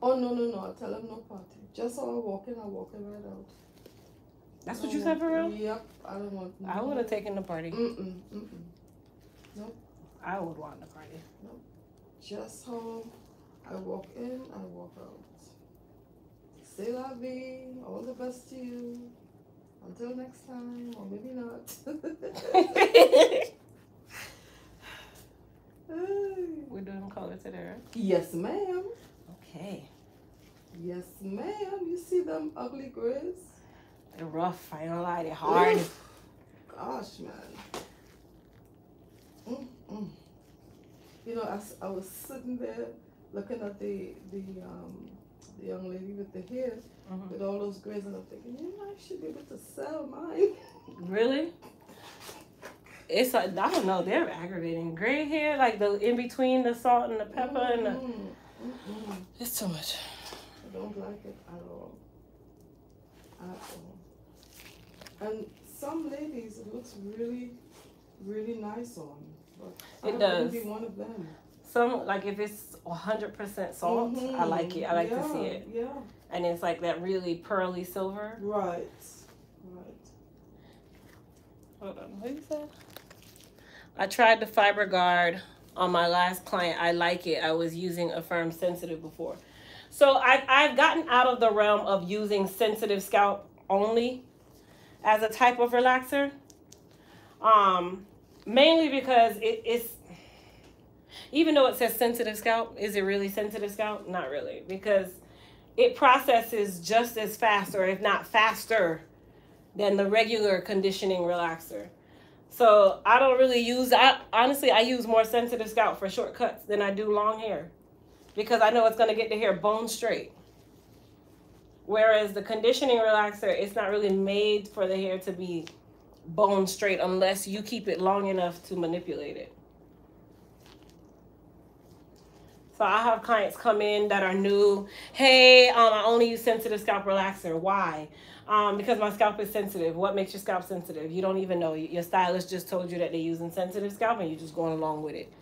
Oh, no, no, no. I tell them no party. Just all walking, I'm walking right out. That's what you said for real? Yep. I don't want no. I would have taken the party. Mm-mm. Mm-mm. Nope. I would want the party. Nope. Just home. I walk in, I walk out. Say la vie. All the best to you. Until next time. Or maybe not. We're doing color today, right? Yes, ma'am. Okay. Yes, ma'am. You see them ugly grays? They're rough. I ain't gonna lie. They're hard. Oof. Gosh, man. Mm-mm. You know, I, I was sitting there looking at the the um the young lady with the hair, mm-hmm, with all those grays, and I'm thinking, you know, I should be able to sell mine. Really? It's like, I don't know. They're aggravating. Gray hair, like the in between the salt and the pepper, mm-hmm, and the. Mm-mm. It's too much. I don't like it at all. At all. And some ladies, it looks really, really nice on. But it does. Be one of them. Some, like if it's one hundred percent salt, mm-hmm, I like it. I like yeah, to see it. Yeah. And it's like that really pearly silver. Right. Right. Hold on. What you said? I tried the Fiber Guard on my last client. I like it. I was using Affirm Sensitive before. So I've, I've gotten out of the realm of using sensitive scalp only as a type of relaxer. Um, mainly because it, it's, even though it says sensitive scalp, is it really sensitive scalp? Not really, because it processes just as fast, or if not faster, than the regular conditioning relaxer. So I don't really use, I, honestly, I use more sensitive scalp for shortcuts than I do long hair, because I know it's going to get the hair bone straight. Whereas the conditioning relaxer, it's not really made for the hair to be bone straight unless you keep it long enough to manipulate it. So I have clients come in that are new. Hey, um, I only use sensitive scalp relaxer. Why? Um, because my scalp is sensitive. What makes your scalp sensitive? You don't even know. Your stylist just told you that they're using sensitive scalp and you're just going along with it.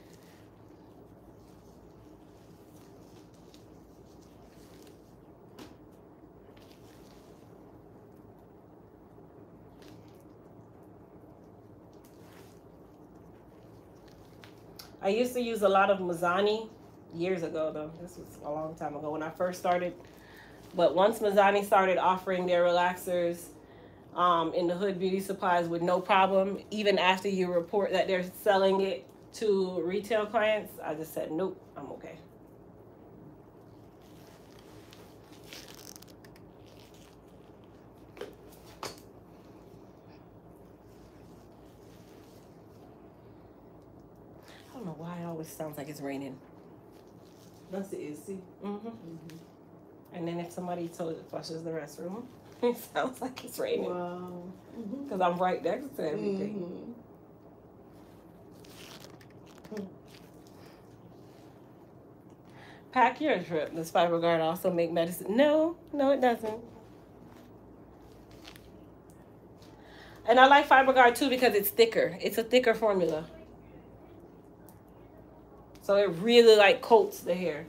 I used to use a lot of Mizani years ago, though. This was a long time ago when I first started. But once Mizani started offering their relaxers um, in the hood beauty supplies with no problem, even after you report that they're selling it to retail clients, I just said, nope, I'm okay. I don't know why it always sounds like it's raining. That's it is, see? Mm-hmm. Mm-hmm. And then if somebody told it flushes the restroom, it sounds like it's raining. Wow. Because mm-hmm. I'm right next to everything. Mm-hmm. Pack your trip. Does Fiber Guard also make medicine? No, no it doesn't. And I like Fiber Guard too because it's thicker. It's a thicker formula. So it really like coats the hair.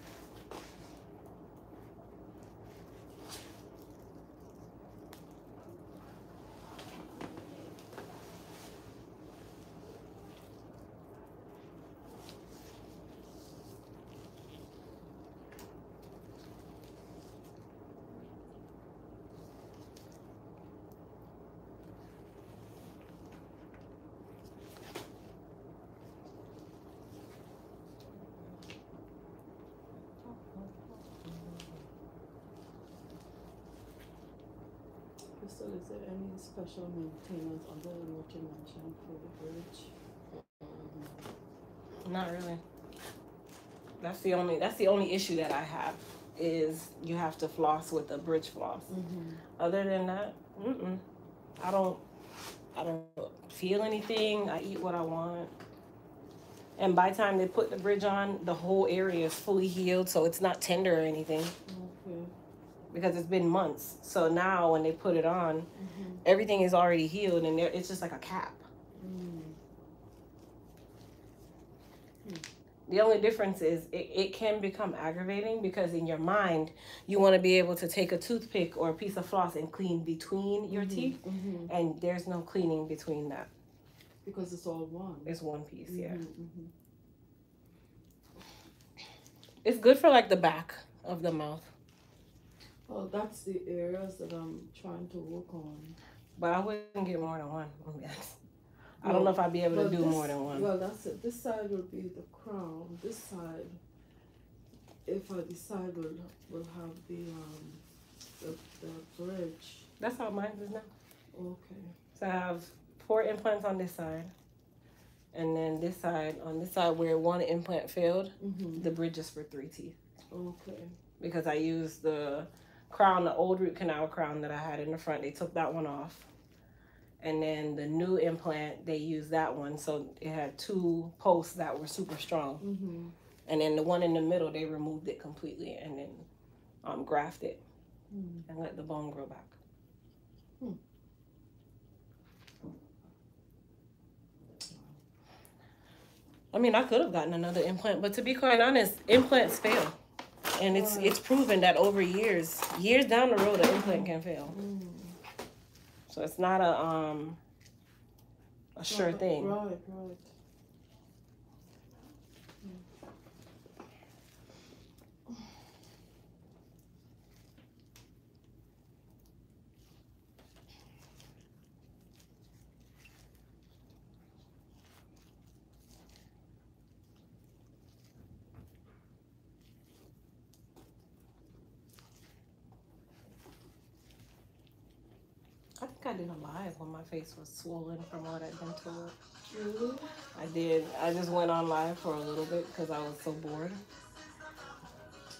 So is there any special maintenance other than what you mentioned for the bridge? Um, Not really. That's the only that's the only issue that I have is you have to floss with a bridge floss. Mm-hmm. Other than that, mm-mm. I don't I don't feel anything. I eat what I want. And by the time they put the bridge on, the whole area is fully healed, so it's not tender or anything. Okay. Because it's been months, so now when they put it on, mm-hmm. everything is already healed, and it's just like a cap. Mm. The only difference is it, it can become aggravating because in your mind you want to be able to take a toothpick or a piece of floss and clean between your mm-hmm. teeth, mm-hmm. and there's no cleaning between that because it's all one. It's one piece, mm-hmm. yeah. Mm-hmm. It's good for like the back of the mouth. Well, that's the areas that I'm trying to work on. But I wouldn't get more than one. I, mean, I well, don't know if I'd be able well, to do this, more than one. Well, that's it. This side will be the crown. This side, if I decide, will will have the um the, the bridge. That's how mine is now. Okay. So I have four implants on this side, and then this side on this side where one implant failed, mm-hmm. the bridge is for three teeth. Okay. Because I used the crown, the old root canal crown that I had in the front, they took that one off, and then the new implant they used that one, so it had two posts that were super strong, mm-hmm. and then the one in the middle they removed it completely and then um grafted it, mm. and let the bone grow back. hmm. I mean, I could have gotten another implant, but to be quite honest, implants fail. And it's it's proven that over years, years down the road, an implant can fail. Mm. So it's not a um a sure right, thing. Right, right. I did a live when my face was swollen from all that dental. Really? I did. I just went on live for a little bit because I was so bored.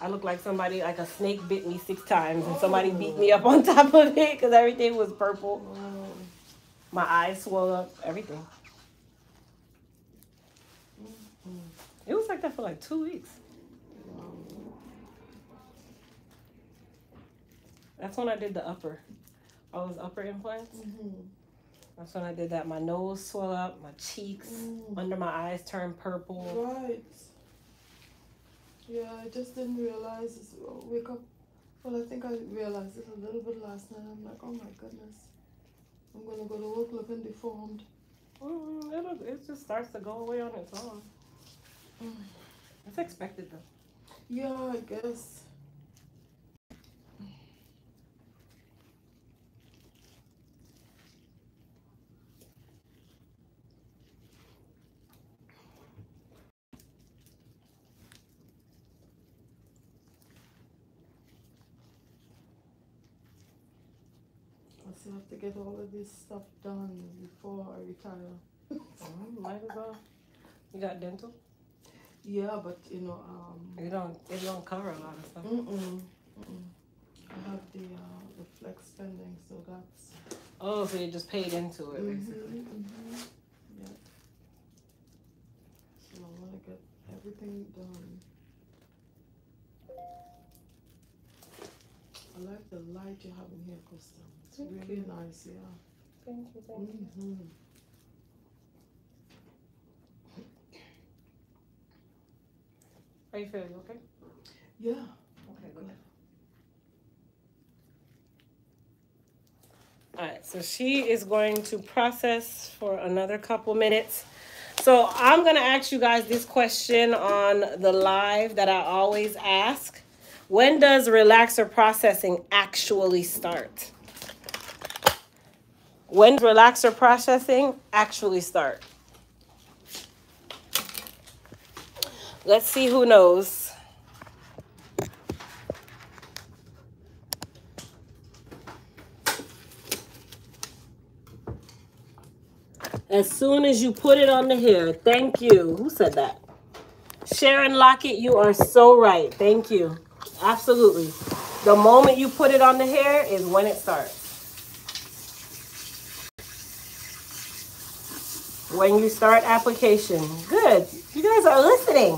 I looked like somebody, like a snake bit me six times and oh. somebody beat me up on top of it because everything was purple. Oh. My eyes swelled up, everything. Mm-hmm. It was like that for like two weeks. Wow. That's when I did the upper. All those upper implants. Mm-hmm. That's when I did that. My nose swelled up, my cheeks, mm. under my eyes turned purple. Right. Yeah, I just didn't realize. This, oh, wake up. Well, I think I realized it a little bit last night. I'm like, oh my goodness, I'm gonna go to work looking deformed. Mm, it'll, it just starts to go away on its own. Mm. It's expected though. Yeah, I guess. I have to get all of this stuff done before I retire. Mm, might as well. You got dental? Yeah, but you know, um, it don't it don't cover a lot of stuff. Mm mm. Mm-mm. I have the uh, the flex spending, so that's. Oh, so you just paid into it, mm-hmm, basically. Mm-hmm. Yeah. So I want to get everything done. I like the light you have in here, Costa. It's thank really you. Nice, yeah. Thank you, thank mm-hmm. you. How you feeling? Okay. Yeah. Okay. Good. All right. So she is going to process for another couple minutes. So I'm gonna ask you guys this question on the live that I always ask: when does relaxer processing actually start? When does relaxer processing actually start? Let's see who knows. As soon as you put it on the hair. Thank you. Who said that? Sharon Lockett, you are so right. Thank you. Absolutely. The moment you put it on the hair is when it starts. When you start application. Good. You guys are listening.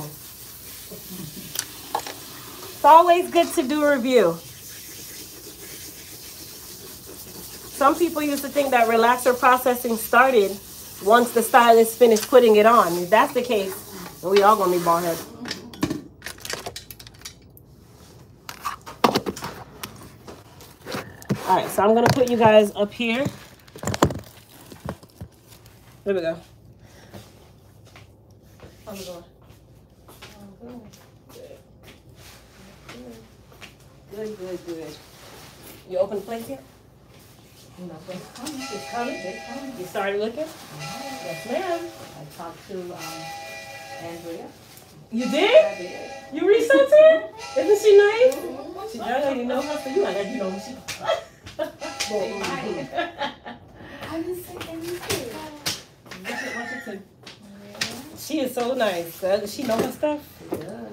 It's always good to do a review. Some people used to think that relaxer processing started once the stylist finished putting it on. If that's the case, then we all gonna be bald heads. All right, so I'm gonna put you guys up here. There we go. How's it going? Oh, good. Good, good, good, good. You open the plate yet? No, it's coming, it's coming, it's coming. You started looking? Oh, yes, ma'am. I talked to um, Andrea. You did? I did. You researched her? Isn't she nice? Mm-hmm. She doesn't even know her, so you like, you know who she is. I didn't say anything. Watch it, watch it too. She is so nice. Does she know her stuff? She does.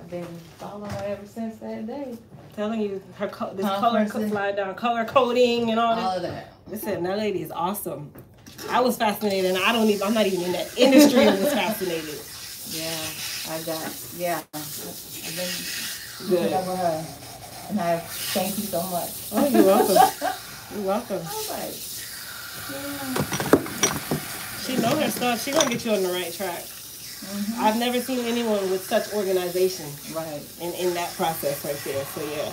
I've been following her ever since that day. Telling you, her co this color could fly down, color coding and all that. All of that. Listen, that lady is awesome. I was fascinated, and I don't even. I'm not even in that industry. I was fascinated. Yeah, I got. Yeah, I've been good over her, and I thank you so much. Oh, you're welcome. You're welcome. All right. Yeah. She knows her stuff. She's going to get you on the right track. Mm-hmm. I've never seen anyone with such organization right. in, in that process right there. So, yeah.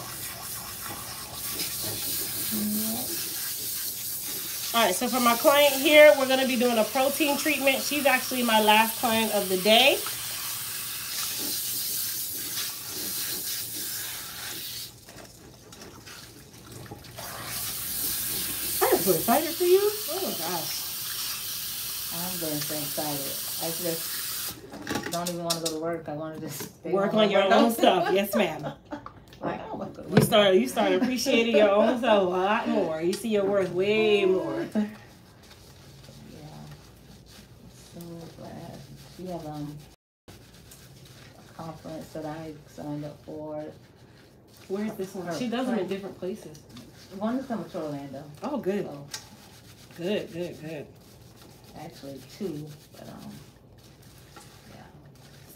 Mm-hmm. All right. So, for my client here, we're going to be doing a protein treatment. She's actually my last client of the day. I'm so excited for you. Oh, gosh. I'm getting so excited. I just don't even want to go to work. I want to just work on your own stuff. Yes, ma'am. Like, oh, you start, you start appreciating your own self a lot more. You see your worth way more. Yeah. So glad. We have um, a conference that I signed up for. Where's this one? She does them in different places. One is coming to Orlando. Oh, good. So. Good, good, good. Actually two, but um, yeah.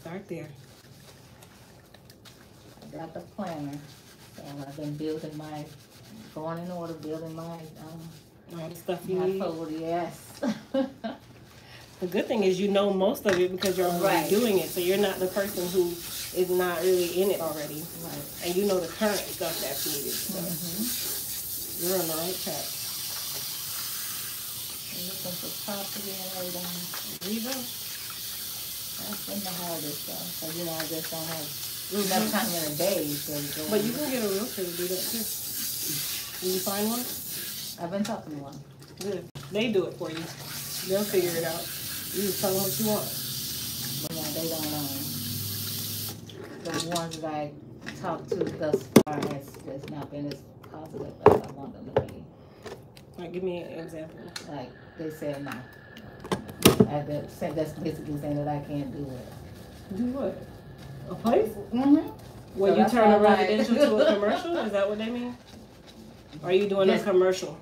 Start there. I got the planner, and I've been building my, going in order, building my, um, all the stuff you need. Folder, yes. The good thing is you know most of it because you're already right. doing it, so you're not the person who is not really in it already, right. and you know the current stuff that's needed. So mm-hmm. You're on the right track. Looking for property and everything. Reba? That's been the hardest though. So you know I just don't have mm-hmm. enough time in a day to go. But you can get a realtor to do that too. Can you find one? I've been talking to one. Good. They do it for you. They'll figure it out. You just tell them what you want. But yeah, they don't know. The ones that I talked to thus far has just not been as positive as I want them to be. Like, give me an example. Like, they said no. Nah. That's basically saying that I can't do it. You what? A place? Mm-hmm. When so you turn a residential to a commercial? Is that what they mean? Or are you doing just, a commercial?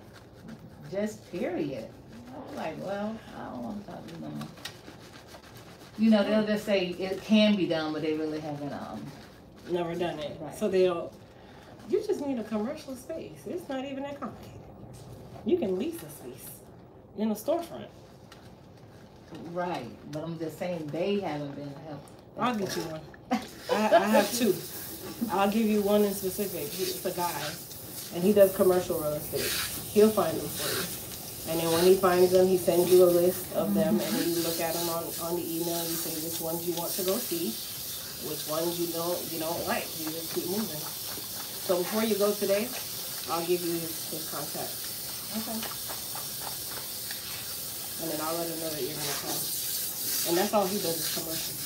Just period. I'm like, well, I don't want to talk to them. You know, they'll just say it can be done, but they really haven't um never done it. Right. So they'll. You just need a commercial space. It's not even that complicated. You can lease a space in a storefront. Right, but I'm just saying they haven't been helped. I'll get you one. I, I have two. I'll give you one in specific. It's a guy, and he does commercial real estate. He'll find them for you. And then when he finds them, he sends you a list of them, and you look at them on, on the email. You say which ones you want to go see, which ones you don't you don't like. You just keep moving. So before you go today, I'll give you his, his contact. Okay. And then I'll let him know that you're going to come. And that's all he does is commercials.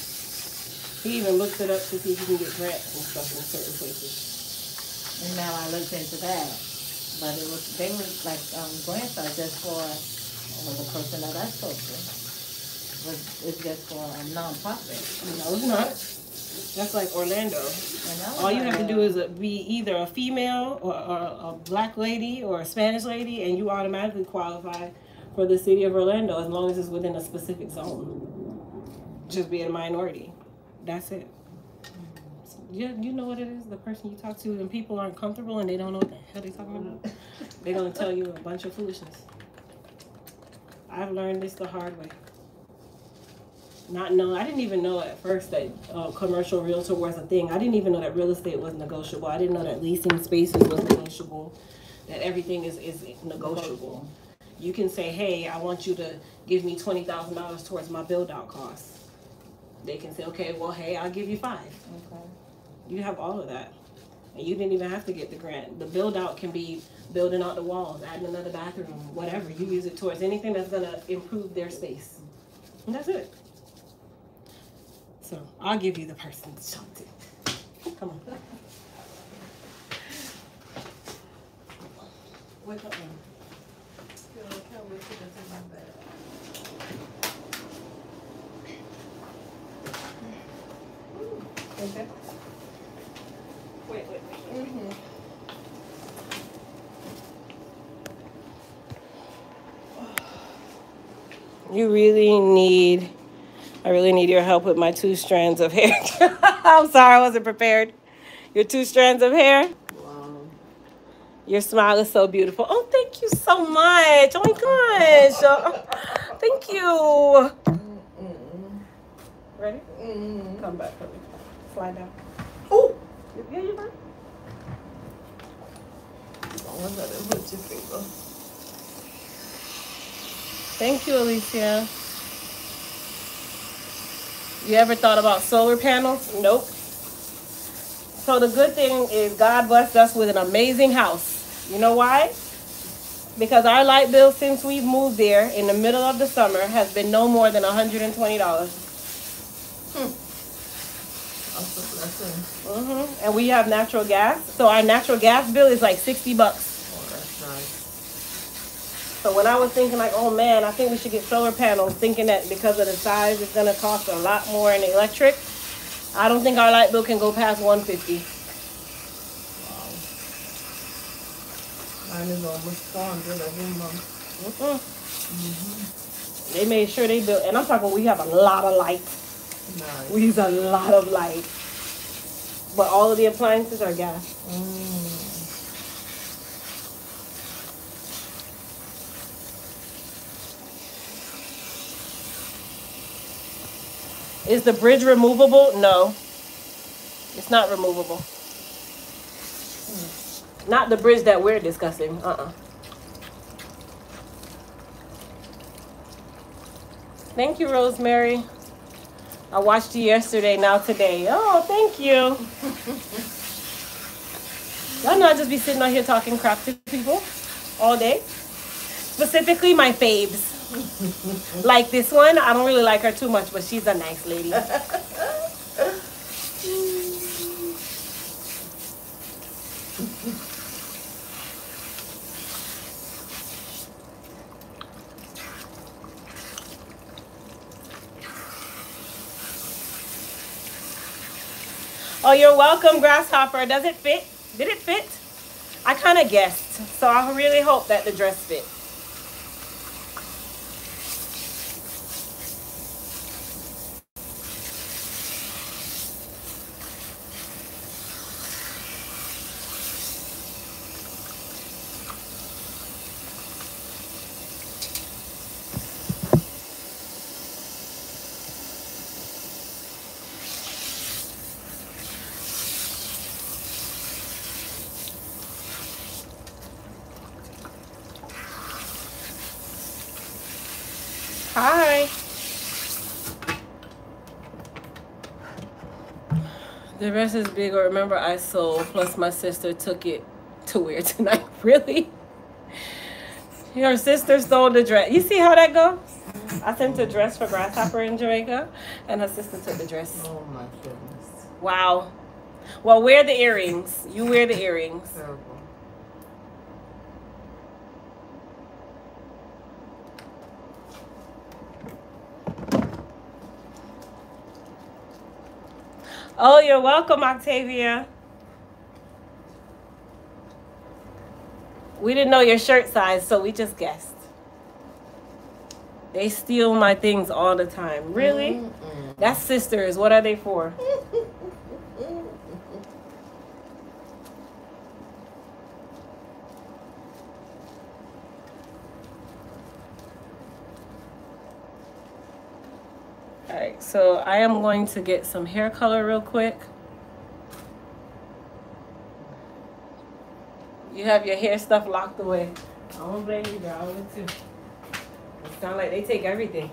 He even looks it up to see if he can get grants and stuff in certain places. And now I looked into that. But it was, they were like, um, grants are just for, well, the person that I spoke to. It's just for a nonprofit. No, it's not. That's like Orlando. All you have to do is be either a female or, or a black lady or a Spanish lady, and you automatically qualify for the city of Orlando, as long as it's within a specific zone. Just be a minority. That's it. So, yeah, you know what it is? The person you talk to, and people aren't comfortable and they don't know what the hell they're talking about. They're going to tell you a bunch of foolishness. I've learned this the hard way. Not know, I didn't even know at first that uh, commercial realtor was a thing. I didn't even know that real estate was negotiable. I didn't know that leasing spaces was negotiable, that everything is, is negotiable. You can say, hey, I want you to give me twenty thousand dollars towards my build-out costs. They can say, okay, well, hey, I'll give you five. Okay. You have all of that. And you didn't even have to get the grant. The build-out can be building out the walls, adding another bathroom, whatever. You use it towards anything that's going to improve their space. And that's it. So I'll give you the person to talk to. Come on. Wake up, man. Okay. Wait, wait, wait. Mm-hmm. You really need, I really need your help with my two strands of hair. I'm sorry, I wasn't prepared. Your two strands of hair. Your smile is so beautiful. Oh, thank you so much. Oh, my gosh. Oh, thank you. Ready? Come back for me. Slide down. Oh! Yeah, you're fine. Thank you, Alicia. You ever thought about solar panels? Nope. So the good thing is God blessed us with an amazing house. You know why? Because our light bill since we've moved there in the middle of the summer has been no more than one hundred twenty dollars. Hmm. Mm-hmm. And we have natural gas. So our natural gas bill is like sixty bucks. Oh, that's nice. So when I was thinking like, oh man, I think we should get solar panels, thinking that because of the size, it's going to cost a lot more in electric. I don't think our light bill can go past one hundred fifty dollars. Is almost four hundred a month. Mm-hmm. Mm-hmm. They made sure they built, and I'm talking, we have a lot of light. Nice. We use a lot of light, but all of the appliances are gas. Mm. Is the bridge removable? No, it's not removable. Mm. Not the bridge that we're discussing. Uh-uh. Thank you, Rosemary. I watched you yesterday, now today. Oh, thank you. Y'all know I just be sitting out here talking crap to people all day. Specifically my faves. Like this one. I don't really like her too much, but she's a nice lady. Oh, you're welcome, Grasshopper. Does it fit? Did it fit? I kind of guessed, so I really hope that the dress fits. Hi. The rest is bigger. Remember, I sold. Plus, my sister took it to wear tonight. Really? Your sister sold the dress. You see how that goes? I sent a dress for Grasshopper in Jamaica, and her sister took the dress. Oh my goodness! Wow. Well, wear the earrings. You wear the earrings. Terrible. Oh, you're welcome, Octavia. We didn't know your shirt size, so we just guessed. They steal my things all the time. Really? Mm-mm. That's sisters. What are they for? Alright, so I am going to get some hair color real quick. You have your hair stuff locked away. I don't blame you, girl. I would too. It sounds like they take everything.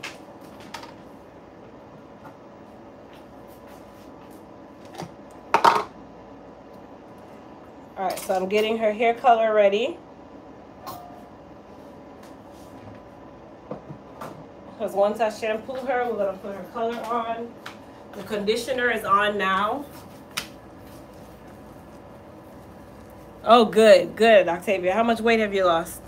Alright, so I'm getting her hair color ready. Because once I shampoo her, we're gonna put her color on. The conditioner is on now. Oh, good, good, Octavia. How much weight have you lost?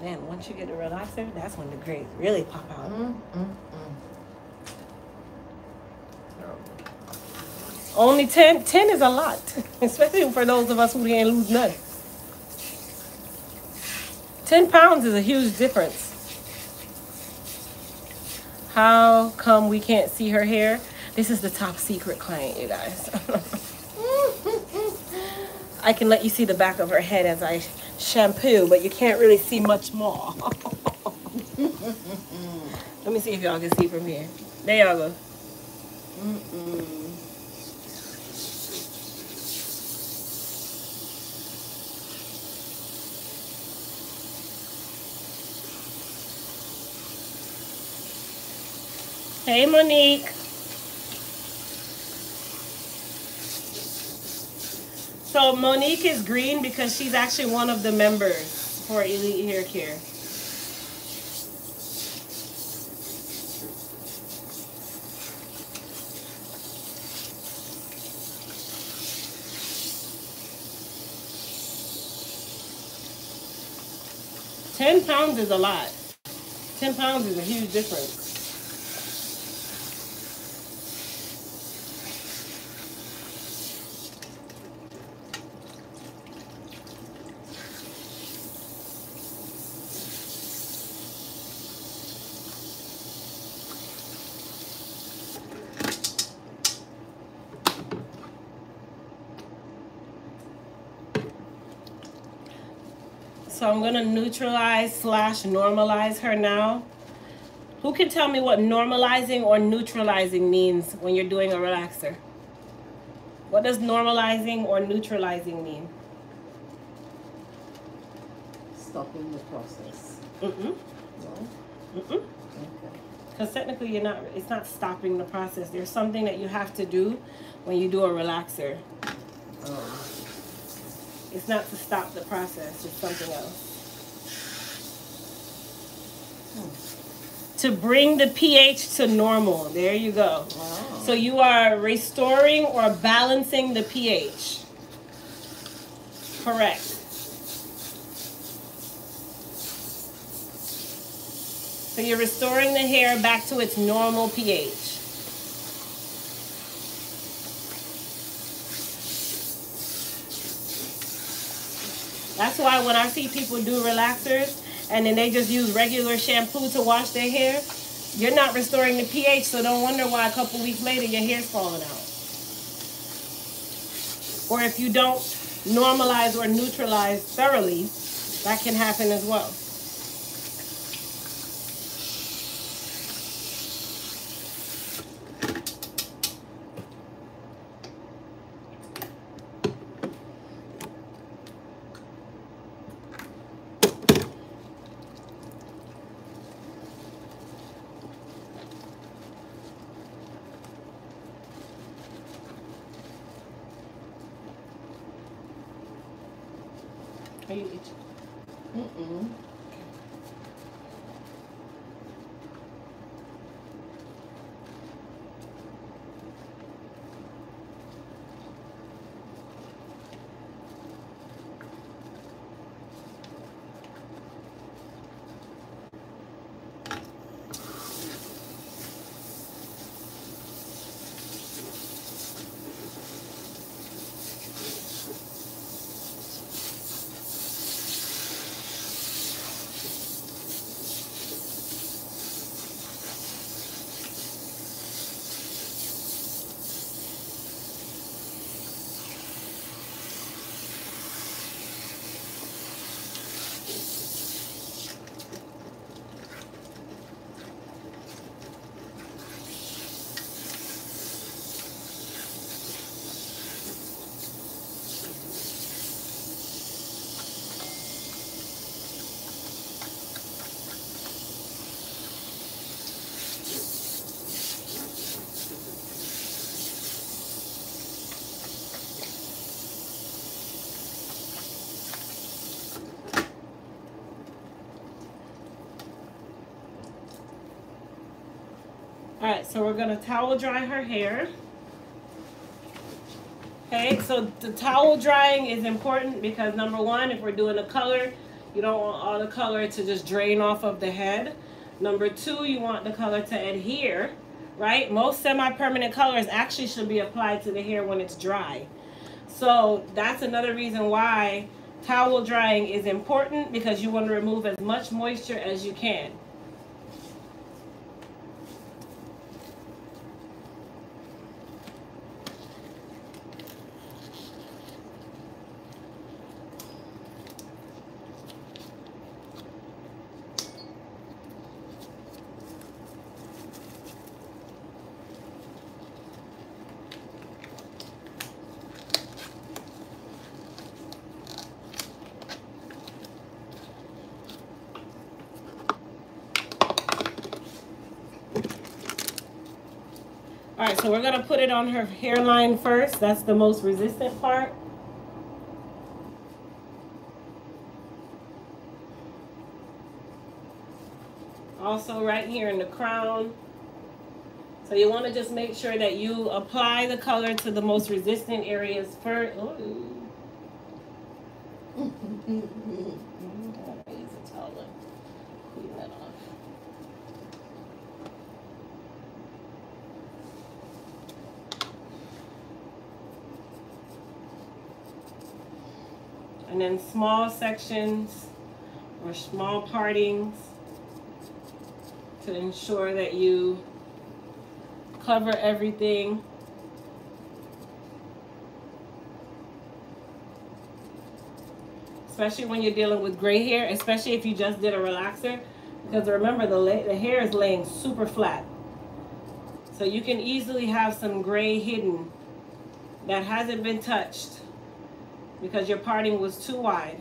Man, once you get the relaxer, that's when the grades really pop out. Mm, mm, mm. Only ten, ten is a lot, especially for those of us who didn't lose nothing. ten pounds is a huge difference. How come we can't see her hair? This is the top secret client, you guys. I can let you see the back of her head as I shampoo, but you can't really see much more. Let me see if y'all can see from here. There y'all go. Mm-mm. Hey, Monique. So Monique is green because she's actually one of the members for Elite Hair Care. Ten pounds is a lot. Ten pounds is a huge difference. So I'm gonna neutralize slash normalize her now. Who can tell me what normalizing or neutralizing means when you're doing a relaxer? What does normalizing or neutralizing mean? Stopping the process. Mm-mm. No? Mm-mm. Okay. Because technically you're not, it's not stopping the process. There's something that you have to do when you do a relaxer. Oh. It's not to stop the process, it's something else. Hmm. To bring the pH to normal. There you go. Wow. So you are restoring or balancing the pH. Correct. So you're restoring the hair back to its normal pH. That's why when I see people do relaxers and then they just use regular shampoo to wash their hair, you're not restoring the pH, so don't wonder why a couple weeks later your hair's falling out. Or if you don't normalize or neutralize thoroughly, that can happen as well. Mm-mm. All right, so we're gonna towel dry her hair. Okay, so the towel drying is important because number one, if we're doing a color, you don't want all the color to just drain off of the head. Number two, you want the color to adhere, right? Most semi-permanent colors actually should be applied to the hair when it's dry. So that's another reason why towel drying is important, because you want to remove as much moisture as you can. All right, so we're gonna put it on her hairline first. That's the most resistant part. Also right here in the crown. So you wanna just make sure that you apply the color to the most resistant areas first. And then small sections or small partings to ensure that you cover everything. Especially when you're dealing with gray hair, especially if you just did a relaxer. Because remember, the, the hair is laying super flat. So you can easily have some gray hidden that hasn't been touched, because your parting was too wide.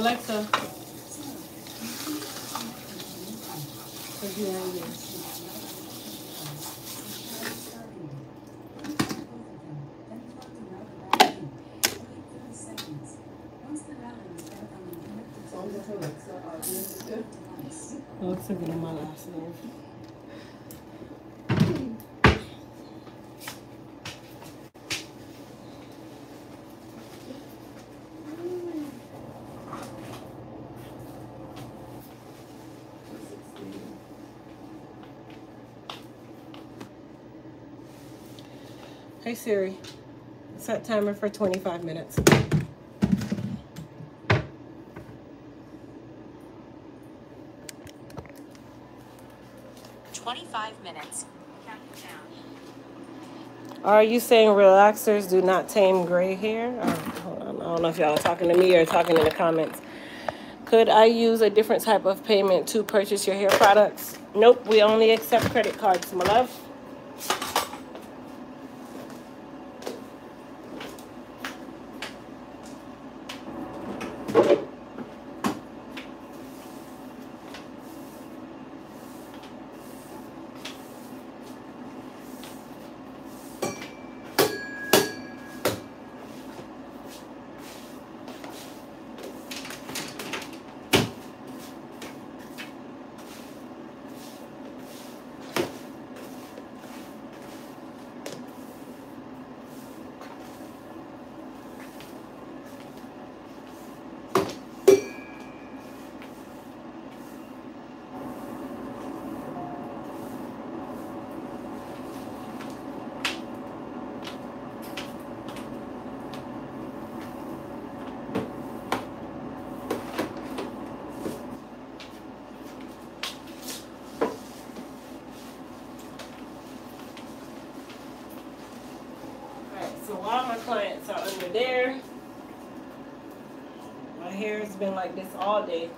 Alexa. Alexa, get on my last nerve. Hey Siri, set timer for twenty-five minutes. twenty-five minutes. Are you saying relaxers do not tame gray hair? Or, hold on, I don't know if y'all are talking to me or talking in the comments. Could I use a different type of payment to purchase your hair products? Nope, we only accept credit cards, my love. Clients are under there. My hair has been like this all day.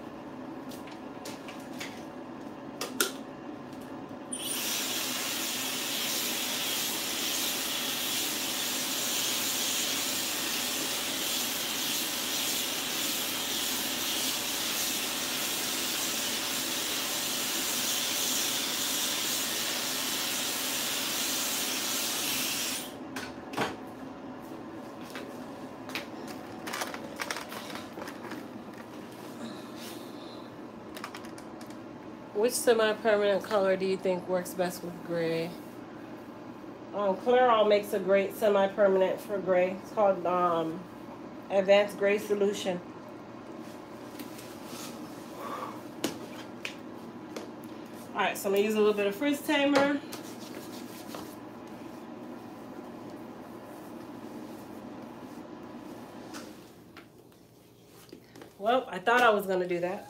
Which semi-permanent color do you think works best with gray? Um, Clairol makes a great semi-permanent for gray. It's called um, Advanced Gray Solution. All right, so I'm gonna use a little bit of frizz tamer. Well, I thought I was gonna do that.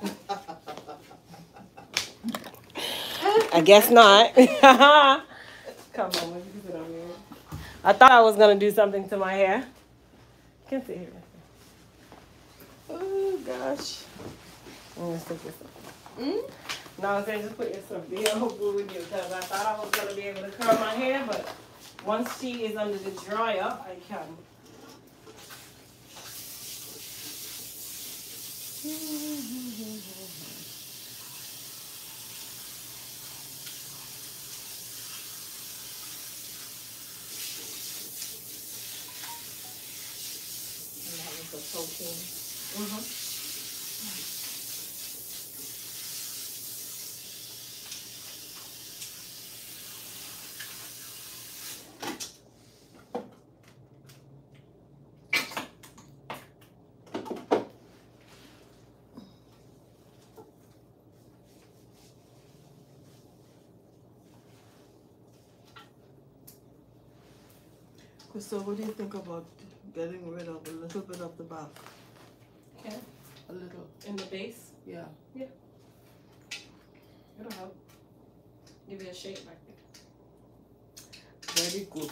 I guess not. Come on, let me put it on here. I thought I was gonna do something to my hair. I can't sit here. Oh gosh. I'm gonna stick this up. Mm? No, I'm saying just put yourself there, hopefully with you, because I thought I was gonna be able to curl my hair, but once she is under the dryer, I can. Protein. Mm-hmm. So what do you think about getting rid of a little bit of the back? Okay. A little. In the base? Yeah. Yeah. It'll help. Give it a shape back there. Very good.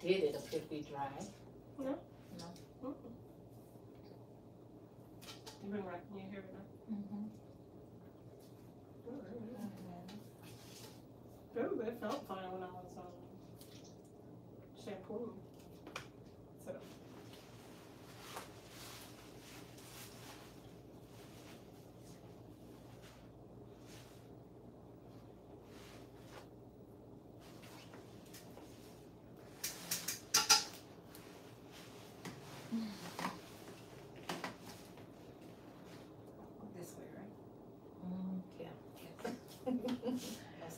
did it appear to be dry. No. No. Mm-mm. You've been rocking your hair enough. Mm-hmm. Mm-hmm. Ooh, it felt fine when I was um, shampooing. So.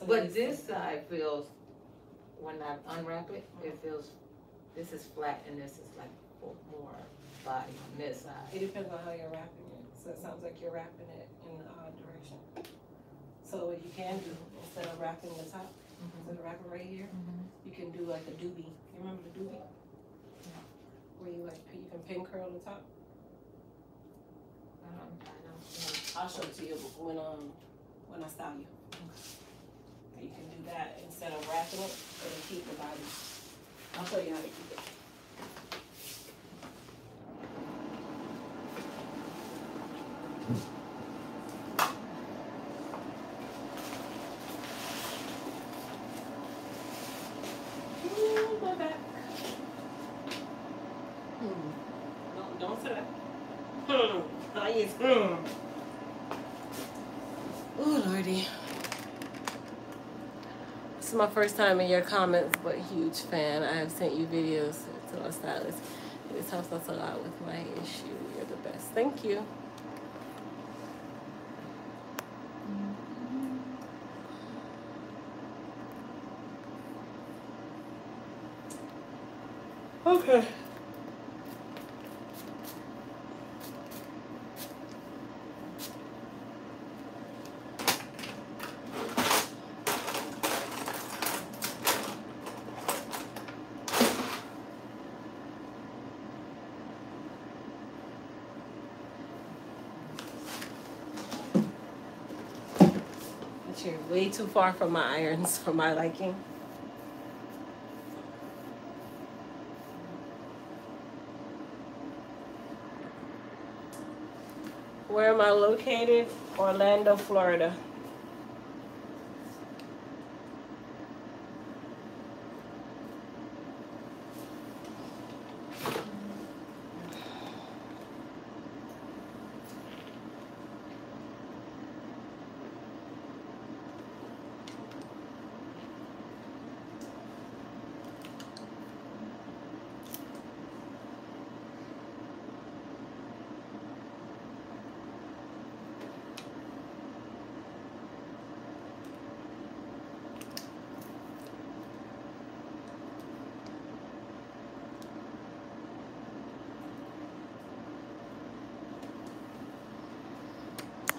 But this side feels, when I unwrap it, it feels, this is flat and this is like more body on this side. It depends on how you're wrapping it. So it sounds like you're wrapping it in the odd direction. So what you can do, instead of wrapping the top, mm-hmm. instead of wrapping right here, mm-hmm. you can do like a doobie. You remember the doobie? Yeah. Where you like, you can pin curl the top. I don't, I don't know. I'll show it to you when, um, when I style you. Okay. You can do that instead of wrapping it and keep the body. I'll show you how to keep it. Ooh, my back. Hmm. Don't, don't sit up. Hmm. Not yet. Hmm. Oh, Lordy. This is my first time in your comments, but huge fan. I have sent you videos to my stylist. This helps us a lot with my issue. You're the best. Thank you. Okay. You're way too far from my irons for my liking. Where am I located? Orlando, Florida.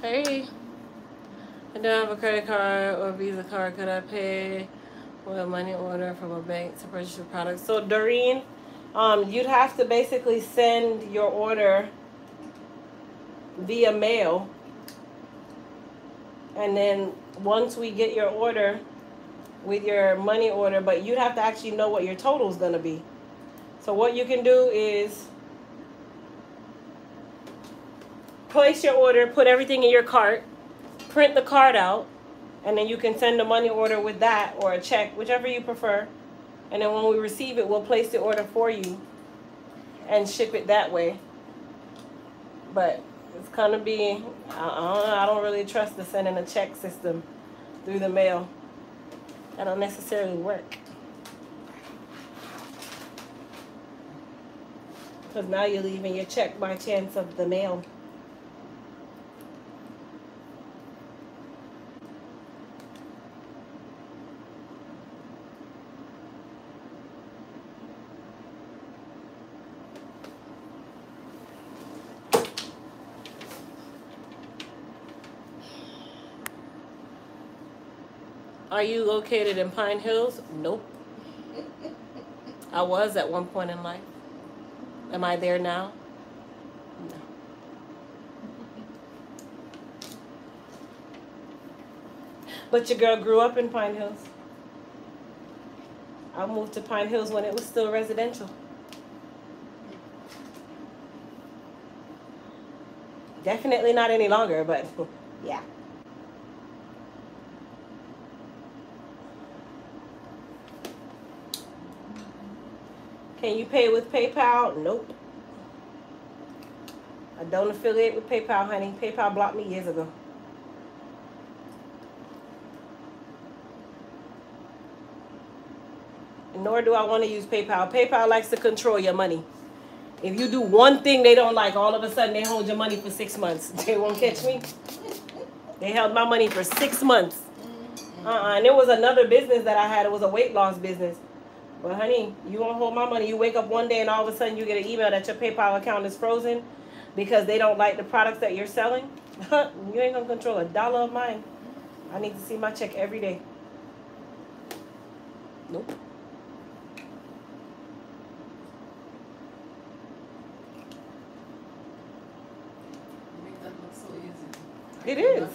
Hey, I don't have a credit card or a Visa card. Could I pay with a money order from a bank to purchase your product? So Doreen, um, you'd have to basically send your order via mail. And then once we get your order with your money order, but you'd have to actually know what your total is going to be. So what you can do is place your order, put everything in your cart, print the card out, and then you can send the money order with that or a check, whichever you prefer. And then when we receive it, we'll place the order for you and ship it that way. But it's gonna be, I don't, I don't really trust the sending a check system through the mail. That don't necessarily work. Because now you're leaving your check by chance of the mail. Are you located in Pine Hills? Nope. I was at one point in life. Am I there now? No. But your girl grew up in Pine Hills. I moved to Pine Hills when it was still residential. Definitely not any longer, but yeah. Can you pay with PayPal? Nope. I don't affiliate with PayPal, honey. PayPal blocked me years ago. Nor do I want to use PayPal. PayPal likes to control your money. If you do one thing they don't like, all of a sudden they hold your money for six months. They won't catch me. They held my money for six months. Uh-uh. And there was another business that I had. It was a weight loss business. But honey, you won't hold my money. You wake up one day and all of a sudden you get an email that your PayPal account is frozen because they don't like the products that you're selling. You ain't gonna control a dollar of mine. I need to see my check every day. Nope. It is.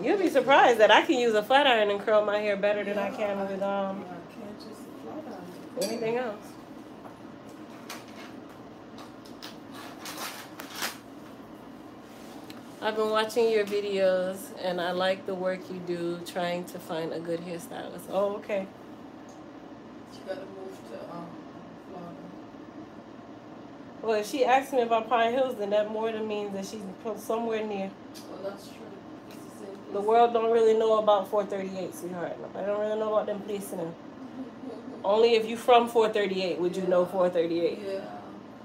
You'll be surprised that I can use a flat iron and curl my hair better than yeah, I can I, with um I can't just flat iron. Anything else. I've been watching your videos and I like the work you do trying to find a good hairstylist. Oh, okay. You gotta move to um Well, if she asks me about Pine Hills, then that more than means that she's somewhere near. Well, that's true. Please, please. The world don't really know about four thirty-eight, sweetheart. I don't really know about them police now. Only if you from four thirty-eight would you yeah. know four thirty-eight. Yeah,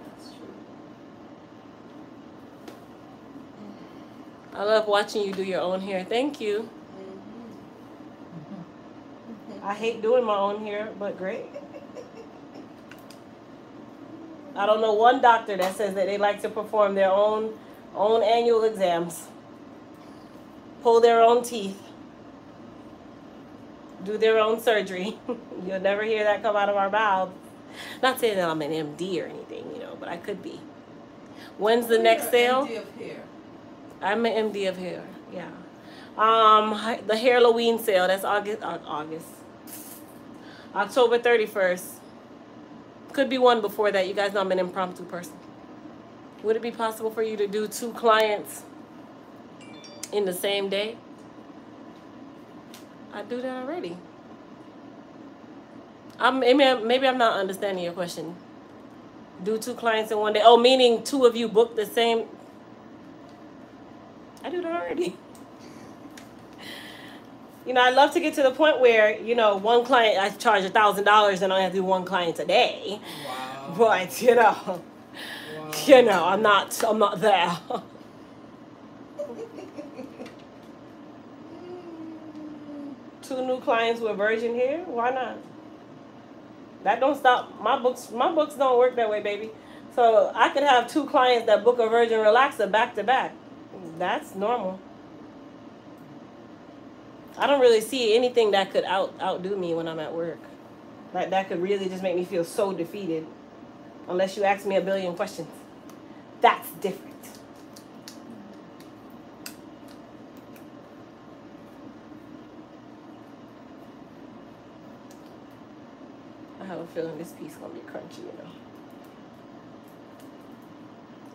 that's true. I love watching you do your own hair. Thank you. Mm-hmm. I hate doing my own hair, but great. I don't know one doctor that says that they like to perform their own own annual exams, pull their own teeth, do their own surgery. You'll never hear that come out of our mouth. Not saying that I'm an M D or anything, you know, but I could be. When's the next sale? M D of hair. I'm an M D of hair, yeah. Um, the Halloween sale, that's August, August. October thirty-first. Could be one before that. You guys know I'm an impromptu person. Would it be possible for you to do two clients in the same day? I do that already. I'm, maybe I'm not understanding your question. Do two clients in one day. Oh, meaning two of you book the same. I do that already. You know, I love to get to the point where, you know, one client, I charge a thousand dollars and I have to do one client a day. Wow. But, you know, wow. you know, I'm not, I'm not there. Two new clients with virgin hair? Why not? That don't stop. My books, my books don't work that way, baby. So I could have two clients that book a virgin relaxer back to back. That's normal. I don't really see anything that could out outdo me when I'm at work. Like that could really just make me feel so defeated. Unless you ask me a billion questions. That's different. I have a feeling this piece gonna be crunchy, you know.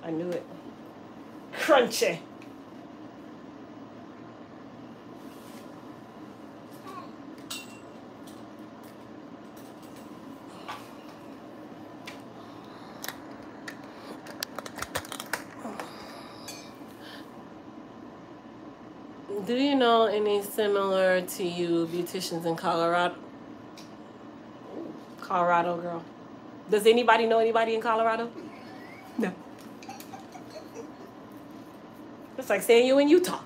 I knew it. Crunchy. Do you know any similar to you beauticians in Colorado? Colorado, girl. Does anybody know anybody in Colorado? No. It's like saying you in Utah.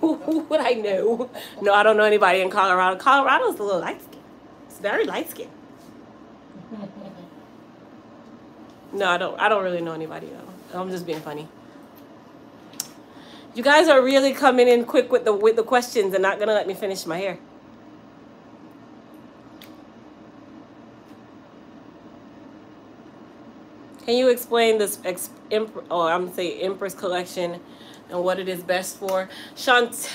Who would I know? No, I don't know anybody in Colorado. Colorado's a little light skin. It's very light skin. No, I don't. I don't really know anybody though. I'm just being funny. You guys are really coming in quick with the with the questions and not gonna let me finish my hair. Can you explain this ex imp oh I'm saying Empress collection and what it is best for? Shant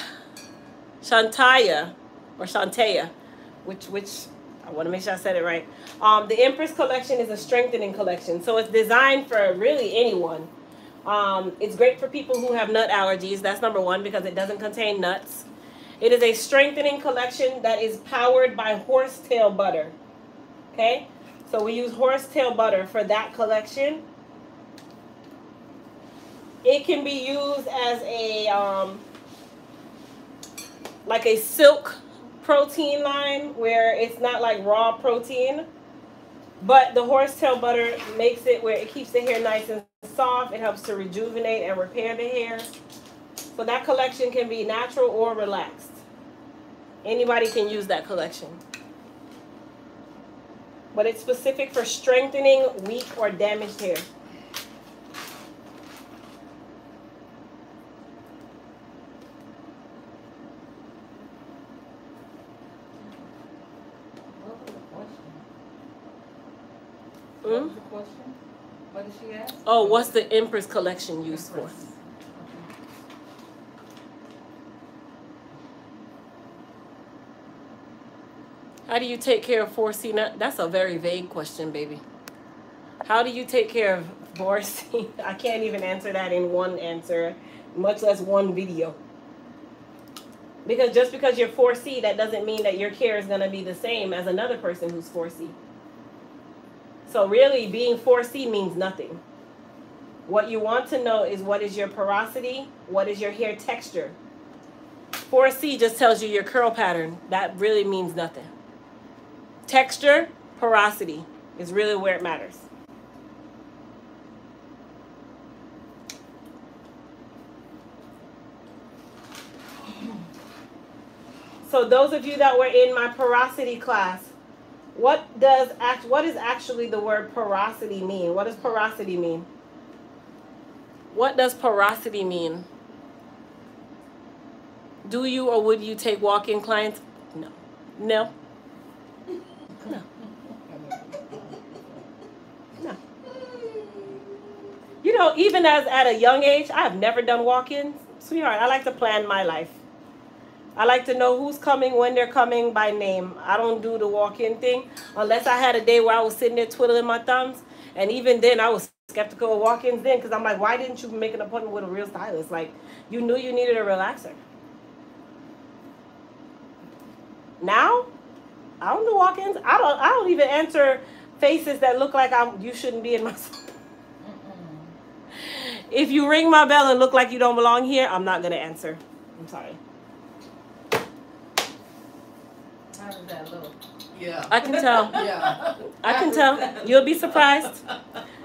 Shantaya or Shantea, which which I want to make sure I said it right. Um, the Empress collection is a strengthening collection, so it's designed for really anyone. Um, it's great for people who have nut allergies. That's number one, because it doesn't contain nuts. It is a strengthening collection that is powered by horsetail butter. Okay, so we use horsetail butter for that collection. It can be used as a um, like a silk protein line, where it's not like raw protein, but the horsetail butter makes it where it keeps the hair nice and soft. It helps to rejuvenate and repair the hair. So that collection can be natural or relaxed. Anybody can use that collection, but it's specific for strengthening weak or damaged hair. What was the question? What did she ask? Oh, what's the Empress collection used for? Okay. How do you take care of four C nut? That's a very vague question, baby. How do you take care of four C? I can't even answer that in one answer, much less one video. Because just because you're four C, that doesn't mean that your care is going to be the same as another person who's four C. So really, being four C means nothing. What you want to know is, what is your porosity? What is your hair texture? four C just tells you your curl pattern. That really means nothing. Texture, porosity is really where it matters. So those of you that were in my porosity class, What does act? What is actually the word porosity mean? What does porosity mean? What does porosity mean? Do you or would you take walk-in clients? No, no, no, no. You know, even as at a young age, I have never done walk-ins, sweetheart. I like to plan my life. I like to know who's coming, when they're coming by name. I don't do the walk-in thing unless I had a day where I was sitting there twiddling my thumbs. And even then, I was skeptical of walk-ins then, because I'm like, why didn't you make an appointment with a real stylist? Like, you knew you needed a relaxer. Now, I don't do walk-ins. I don't, I don't even answer faces that look like I'm, you shouldn't be in my school. If you ring my bell and look like you don't belong here, I'm not going to answer. I'm sorry. How does that look? Yeah. I can tell. Yeah. I can tell. You'll be surprised.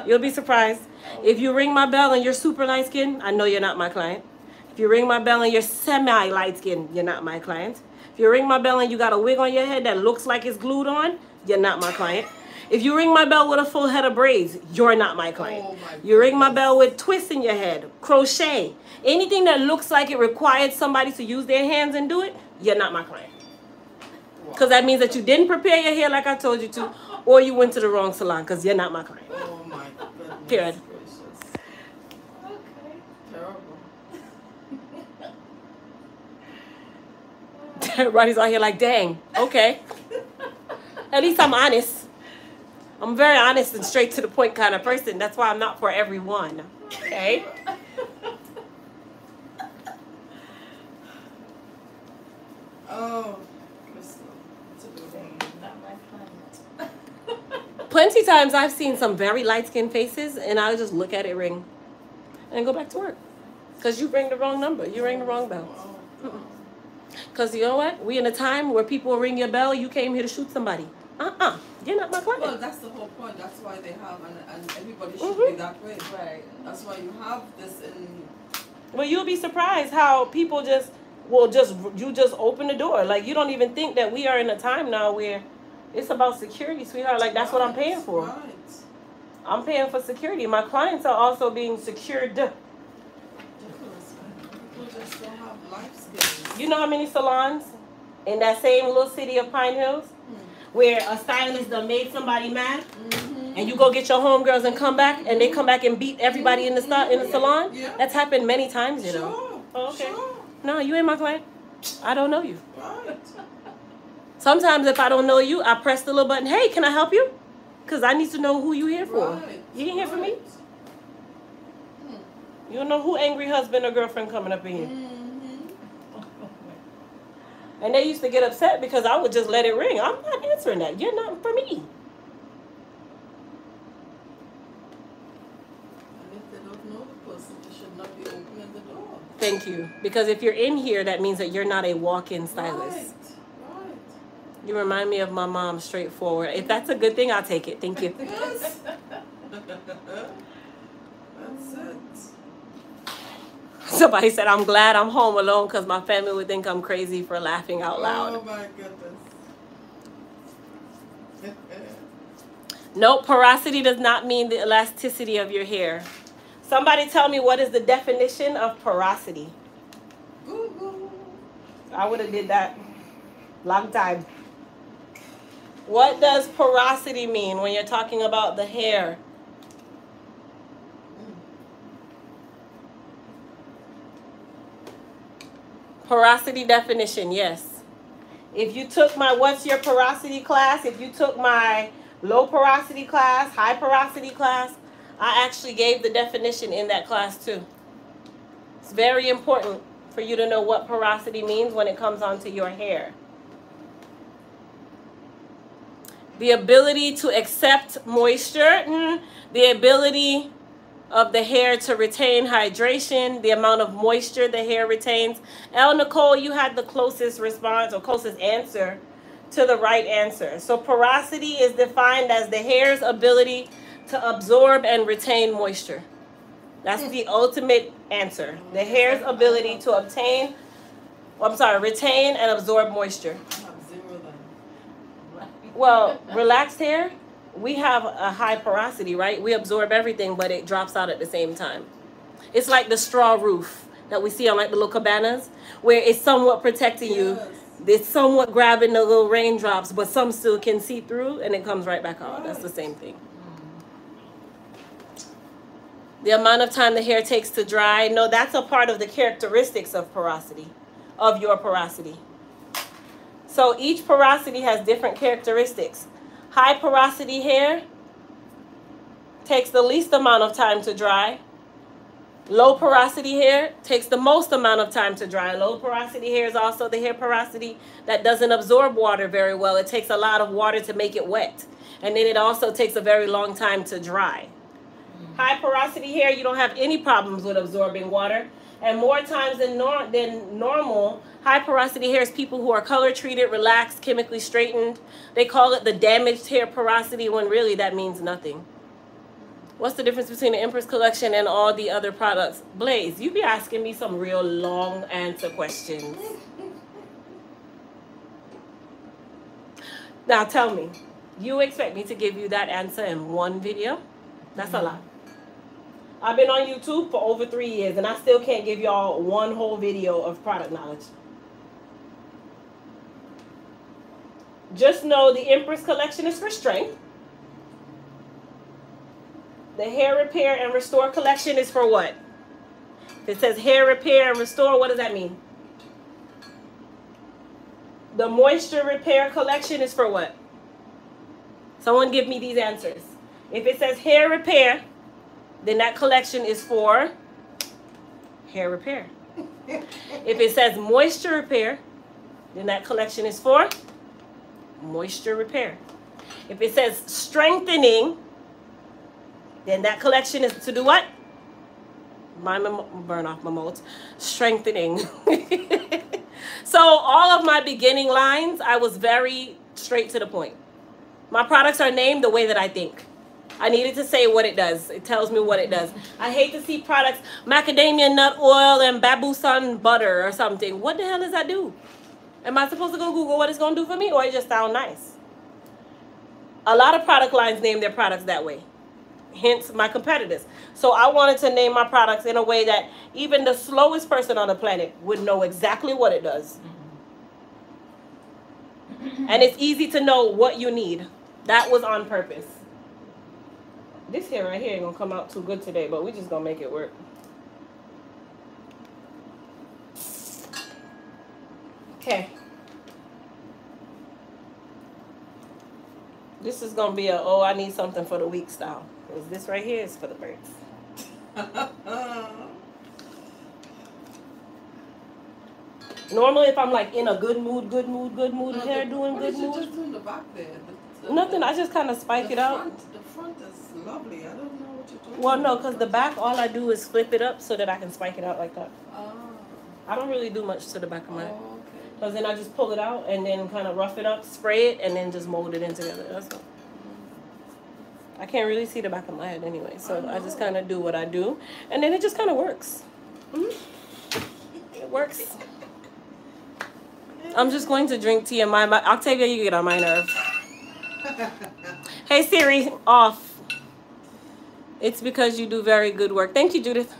You'll be surprised. If you ring my bell and you're super light skinned, I know you're not my client. If you ring my bell and you're semi light skinned, you're not my client. If you ring my bell and you got a wig on your head that looks like it's glued on, you're not my client. If you ring my bell with a full head of braids, you're not my client. Oh my you ring my bell with twists in your head, crochet, anything that looks like it required somebody to use their hands and do it, you're not my client. Because that means that you didn't prepare your hair like I told you to, or you went to the wrong salon, because you're not my client. Oh, my goodness. Period. Gracious. Okay. Terrible. Everybody's out here like, dang, okay. At least I'm honest. I'm very honest and straight to the point kind of person. That's why I'm not for everyone, okay? Oh. Plenty times I've seen some very light-skinned faces, and I'll just look at it, ring, and go back to work. Because you ring the wrong number. You ring the wrong bell. Because you know what? We're in a time where people ring your bell. You came here to shoot somebody. Uh-uh. You're not my client. Well, that's the whole point. That's why they have, and, and everybody should mm-hmm. be that way. Right. That's why you have this in... Well, you'll be surprised how people just will just... You just open the door. Like, you don't even think that we are in a time now where... It's about security, sweetheart. Like, that's what I'm paying for. I'm paying for security. My clients are also being secured. You know how many salons in that same little city of Pine Hills where a stylist done made somebody mad, and you go get your homegirls and come back, and they come back and beat everybody in the in the salon? That's happened many times, you know. Okay. No, you ain't my client. I don't know you. Sometimes if I don't know you, I press the little button, hey, can I help you? Because I need to know who you here for. Right. You ain't here right. for me. Hmm. You don't know who angry husband or girlfriend coming up in here. Mm-hmm. And they used to get upset because I would just let it ring. I'm not answering that. You're not for me. Thank you. Because if you're in here, that means that you're not a walk-in stylist. Right, right. You remind me of my mom, straightforward. If that's a good thing, I'll take it. Thank you. Yes. That's it. Somebody said, I'm glad I'm home alone because my family would think I'm crazy for laughing out loud. Oh, my goodness. Nope, porosity does not mean the elasticity of your hair. Somebody tell me, what is the definition of porosity? Google. I would have did that long time. What does porosity mean when you're talking about the hair? Porosity definition, yes. If you took my what's your porosity class, if you took my low porosity class, high porosity class, I actually gave the definition in that class too. It's very important for you to know what porosity means when it comes onto your hair. The ability to accept moisture, mm, the ability of the hair to retain hydration, the amount of moisture the hair retains. El Nicole, you had the closest response or closest answer to the right answer. So porosity is defined as the hair's ability to absorb and retain moisture. That's the ultimate answer. The hair's ability to obtain, well, I'm sorry, retain and absorb moisture. Well, relaxed hair, we have a high porosity, right? We absorb everything, but it drops out at the same time. It's like the straw roof that we see on like the little cabanas, where it's somewhat protecting you. It's somewhat grabbing the little raindrops, but some still can see through and it comes right back out. That's the same thing. The amount of time the hair takes to dry. No, that's a part of the characteristics of porosity, of your porosity. So each porosity has different characteristics. High porosity hair takes the least amount of time to dry. Low porosity hair takes the most amount of time to dry. Low porosity hair is also the hair porosity that doesn't absorb water very well. It takes a lot of water to make it wet. And then it also takes a very long time to dry. High porosity hair, you don't have any problems with absorbing water. And more times than, nor than normal, high porosity hair is people who are color treated, relaxed, chemically straightened. They call it the damaged hair porosity when really that means nothing. What's the difference between the Empress collection and all the other products? Blaze, you be asking me some real long answer questions. Now tell me, you expect me to give you that answer in one video? That's a lot. I've been on YouTube for over three years, and I still can't give y'all one whole video of product knowledge. Just know the Empress collection is for strength. The hair repair and restore collection is for what? It says hair repair and restore. What does that mean? The moisture repair collection is for what? Someone give me these answers. If it says hair repair, then that collection is for hair repair. If it says moisture repair, then that collection is for moisture repair. If it says strengthening, then that collection is to do what? My burn off my molds. Strengthening. So all of my beginning lines, I was very straight to the point. My products are named the way that I think. I needed to say what it does. It tells me what it does. I hate to see products, macadamia nut oil and babusan butter or something. What the hell does that do? Am I supposed to go Google what it's going to do for me, or it just sound nice? A lot of product lines name their products that way, hence my competitors. So I wanted to name my products in a way that even the slowest person on the planet would know exactly what it does. And it's easy to know what you need. That was on purpose. This hair right here ain't gonna come out too good today, but we just gonna make it work. Okay. This is going to be a, oh, I need something for the week style. Because this right here is for the birds. Normally, if I'm like in a good mood, good mood, good mood, no, hair the, doing what good mood. What did you just do in the back there? The, the, Nothing. The, I just kind of spike it out. The front is lovely. I don't know what you're doing. Well, no, because the back, all I do is flip it up so that I can spike it out like that. Oh. I don't really do much to the back of my oh. Because then I just pull it out and then kind of rough it up, spray it, and then just mold it in together. That's all. I can't really see the back of my head anyway, so I, I just kind of do what I do. And then it just kind of works. Mm-hmm. It works. I'm just going to drink tea and my, my Octavia, you get on my nerve. Hey, Siri, off. It's because you do very good work. Thank you, Judith.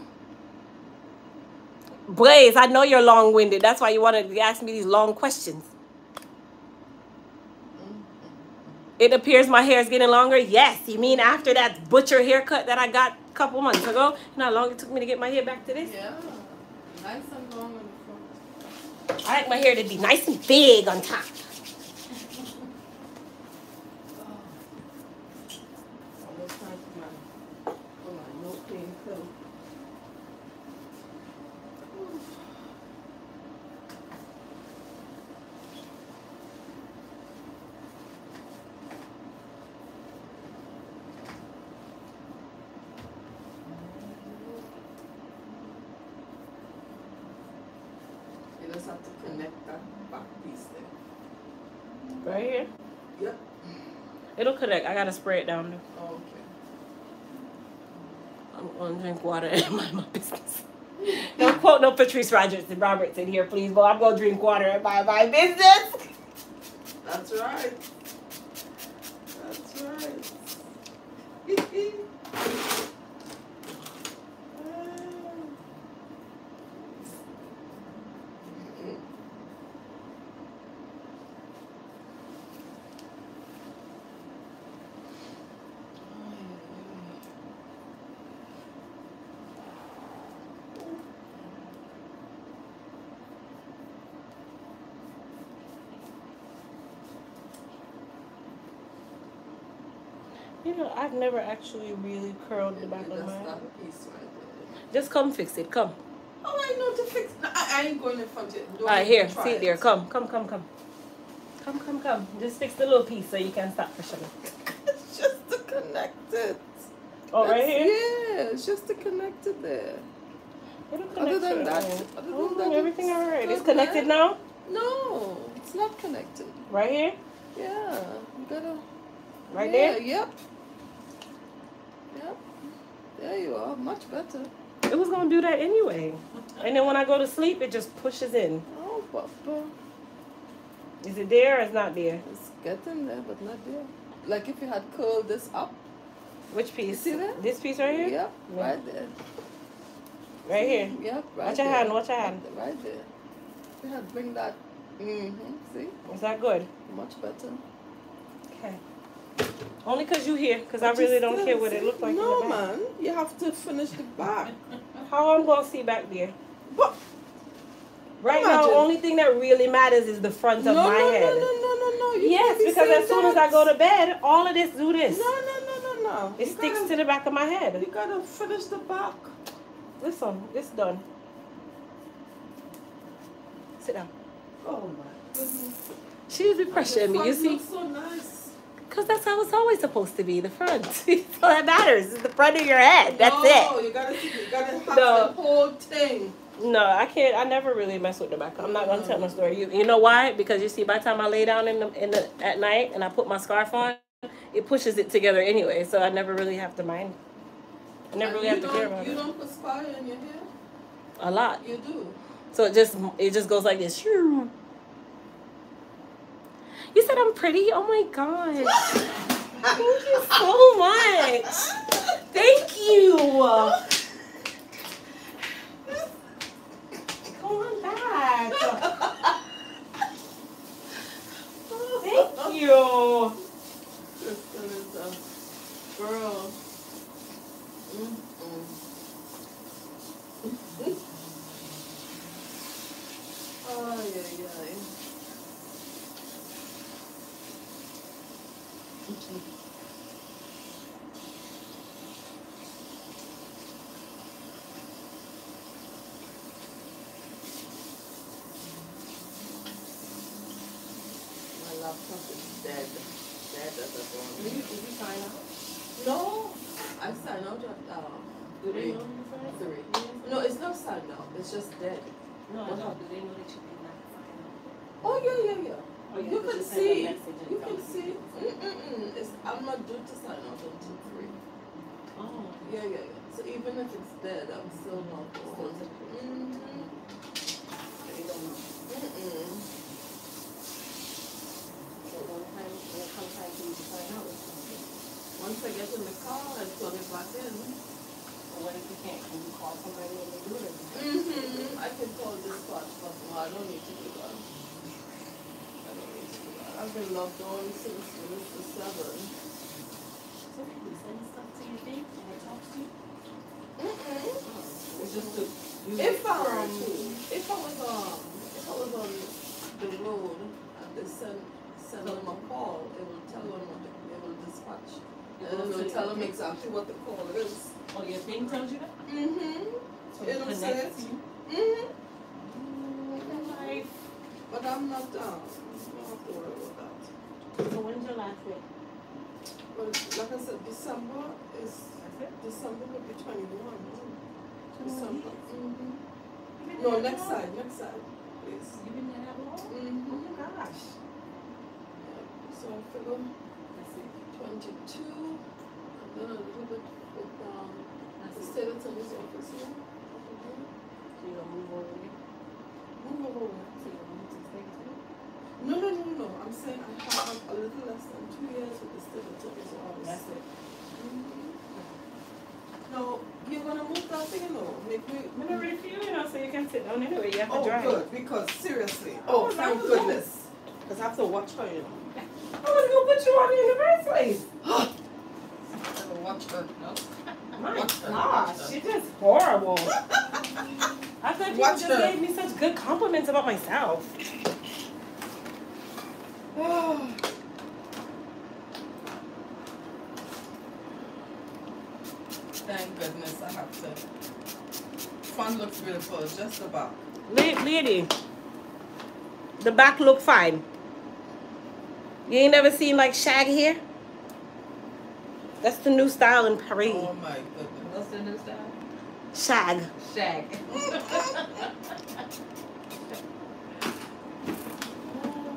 Blaze, I know you're long-winded. That's why you wanted to ask me these long questions. It appears my hair is getting longer. Yes, you mean after that butcher haircut that I got a couple months ago? You know how long it took me to get my hair back to this? Yeah, nice and long on the front. I like my hair to be nice and big on top. I gotta spray it down there. Oh, okay. I'm gonna drink water and mind my business. Don't quote no Patrice Rogers and Roberts in here, please. But I'm gonna drink water and mind my business. That's right. That's right. I've never actually really curled the back of my hair. Just come fix it. Come. Oh, I know to fix. No, I, I ain't going in front of it. All right, here. See it there. Come, come, come, come. Come, come, come. Just fix the little piece so you can stop pushing it. It's just to connect it. Oh, that's, right here? Yeah, it's just to connect it there. Connect other than that, other than oh, that everything all right. It's connected man. Now? No, it's not connected. Right here? Yeah. You gotta... Right yeah, there? Yep. Yep. There you are. Much better. It was going to do that anyway. And then when I go to sleep, it just pushes in. Oh, Papa. Is it there or it's not there? It's getting there, but not there. Like if you had curled this up. Which piece? You see that? This piece right here? Yep. Yeah. Right there. Right see? Here? Yep. Right watch there. Your hand. Watch your hand. Right there. You had to bring that. Mm-hmm. See? Is that good? Much better. Okay. Only because you're here, because I really don't care what it looks like. No, in the back. Man, you have to finish the back. How I'm going to see back there? But, right imagine. Now, the only thing that really matters is the front of no, my no, head. No, no, no, no, no, you yes, be because as soon that. As I go to bed, all of this do this. No, no, no, no, no. It you sticks gotta, to the back of my head. You got to finish the back. Listen, it's done. Sit down. Oh, my goodness. She'll be pressuring me, you see? So nice. Because that's how it's always supposed to be, the front. So that matters. It's the front of your head. That's no, it. You gotta, you gotta have no. The whole thing. No, I can't. I never really mess with the back. I'm not gonna tell my story. You, you know why? Because you see, by the time I lay down in the in the at night and I put my scarf on, it pushes it together anyway. So I never really have to mind. I never really have to care about it. You don't perspire in your hair? A lot. You do. So it just it just goes like this. You said I'm pretty? Oh my gosh. Thank you so much. Thank you. Come on back. Thank you. Kristen is a girl. Mm-mm. Oh, yeah, yeah. sticky. My laptop is dead. Dead at the moment. Did you, did you sign out? No, I signed out at uh, do they know the three. three. No, it's not signed out. It's just dead. No, I know. Do they know that you did not sign out? Oh yeah, yeah, yeah. Oh, you, you can see, you can see, mm -mm -mm. It's, I'm not due to sign off until three. Oh. Yeah, yeah, yeah. So even if it's dead, I'm still not going to. Mm -hmm. You don't know. Mm -mm. So one time, how time do you sign out? Once I get in the car, I plug it back in. Well, what if you can't? Can you call somebody and they do it? Mm hmm I can call dispatch, but no, I don't need to do that. I've been logged on since Mister seven. So can you send stuff to your bank and I talk to you? Mm-hmm. Oh, it's just to use if, um, if I was um if I was on the road and they send send them a call, it will tell them what they, they will dispatch. And it will tell them exactly what the call is. Oh, your thing tells you that? Mm-hmm. So it'll say it. Mm-hmm. Life. But I'm not um don't have to worry about that. So when's your last day? Well, like I said, December is December could be twenty-one. Mm-hmm. December. Mm-hmm. No, next long? side, next side, please. You've been there that long? Mm-hmm. Oh my gosh. Yeah. So I figure twenty-two, and then a little bit with um, the state attorney's office here. So you don't move over here? Move over here. No, no, no, no. I'm saying I have a little less than two years with the state attorney, so obviously. That's it. Mm-hmm. No, you're going to move that thing, though. Make me... I'm going to review it, so you can sit down anyway. You have to oh, drive. Oh, good, because seriously. Oh, oh thank goodness. Because I have to watch her, you know. I was going to put you on in the first place. I have to watch her, no? My watch her, gosh, watch she just horrible. I thought you just her. gave me such good compliments about myself. Oh. Thank goodness I have to. Front looks beautiful, just the back. Wait, lady, the back look fine. You ain't never seen like shag hair? That's the new style in Paris. Oh my goodness. What's the new style? Shag. Shag.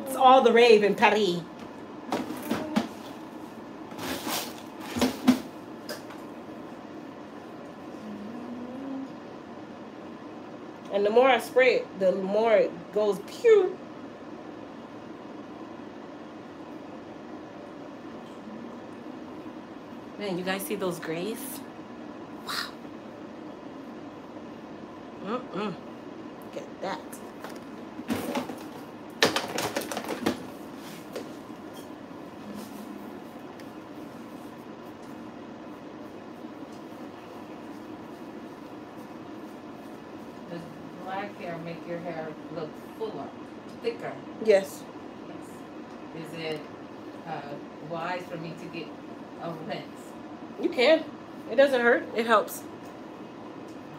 It's all the rave in Paris. And the more I spray it, the more it goes pew. Man, you guys see those grays? Wow. Mm-mm. Look at that. Make your hair look fuller, thicker. Yes. Yes. Is it uh, wise for me to get a rinse? You can. It doesn't hurt. It helps.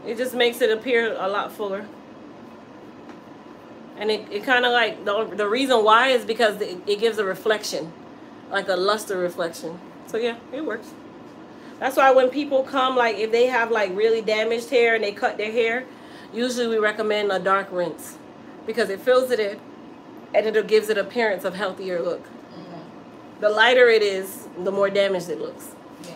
It just makes it appear a lot fuller. And it, it kind of like, the, the reason why is because it, it gives a reflection, like a luster reflection. So yeah, it works. That's why when people come, like if they have like really damaged hair and they cut their hair, usually we recommend a dark rinse because it fills it in and it gives it appearance of healthier look. Mm-hmm. The lighter it is, the more damaged it looks. Yeah.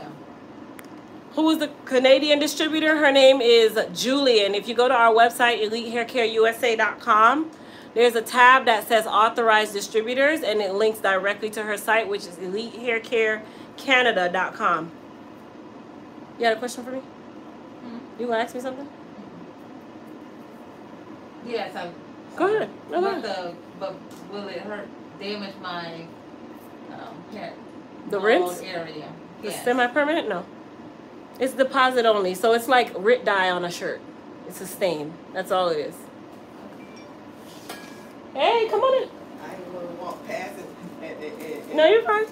Who is the Canadian distributor? Her name is Julian. If you go to our website, Elite Hair Care U S A dot com, there's a tab that says Authorized Distributors and it links directly to her site, which is Elite Hair Care Canada dot com. You had a question for me? Mm-hmm. You want to ask me something? Yes, I'm. Go ahead. No, but, the, but will it hurt, damage my um, hair? The rinse? Area? The yes. Semi-permanent? No. It's deposit only. So it's like Rit dye on a shirt. It's a stain. That's all it is. Hey, come on in. I didn't want to walk past it. No, you're fine.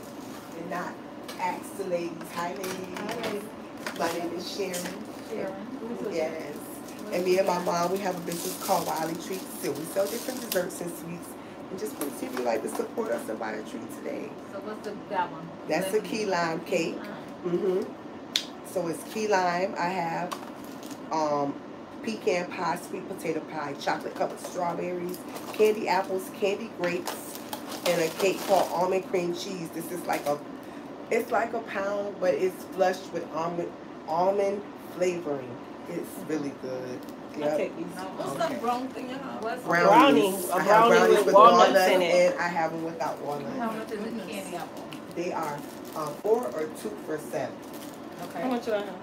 and not ask the ladies. Hi, ladies. Hi, ladies. My name is Sharon. Sharon. Yes. And me and my mom, we have a business called Wiley Treats. So we sell different desserts and sweets. And just please, if you like to support us and buy a treat today. So what's the, that one? That's the key lime cake. Mm-hmm. So it's key lime. I have um, pecan pie, sweet potato pie, chocolate covered strawberries, candy apples, candy grapes, and a cake called almond cream cheese. This is like a, it's like a pound, but it's flushed with almond almond flavoring. It's really good. Yep. Okay. What's that brown thing you have? Brownies. brownies. I have brownies with, with walnuts, walnuts in it. And I have them without walnuts. How much is the candy apple? They are uh, four or two for seven. Okay. How much do I have?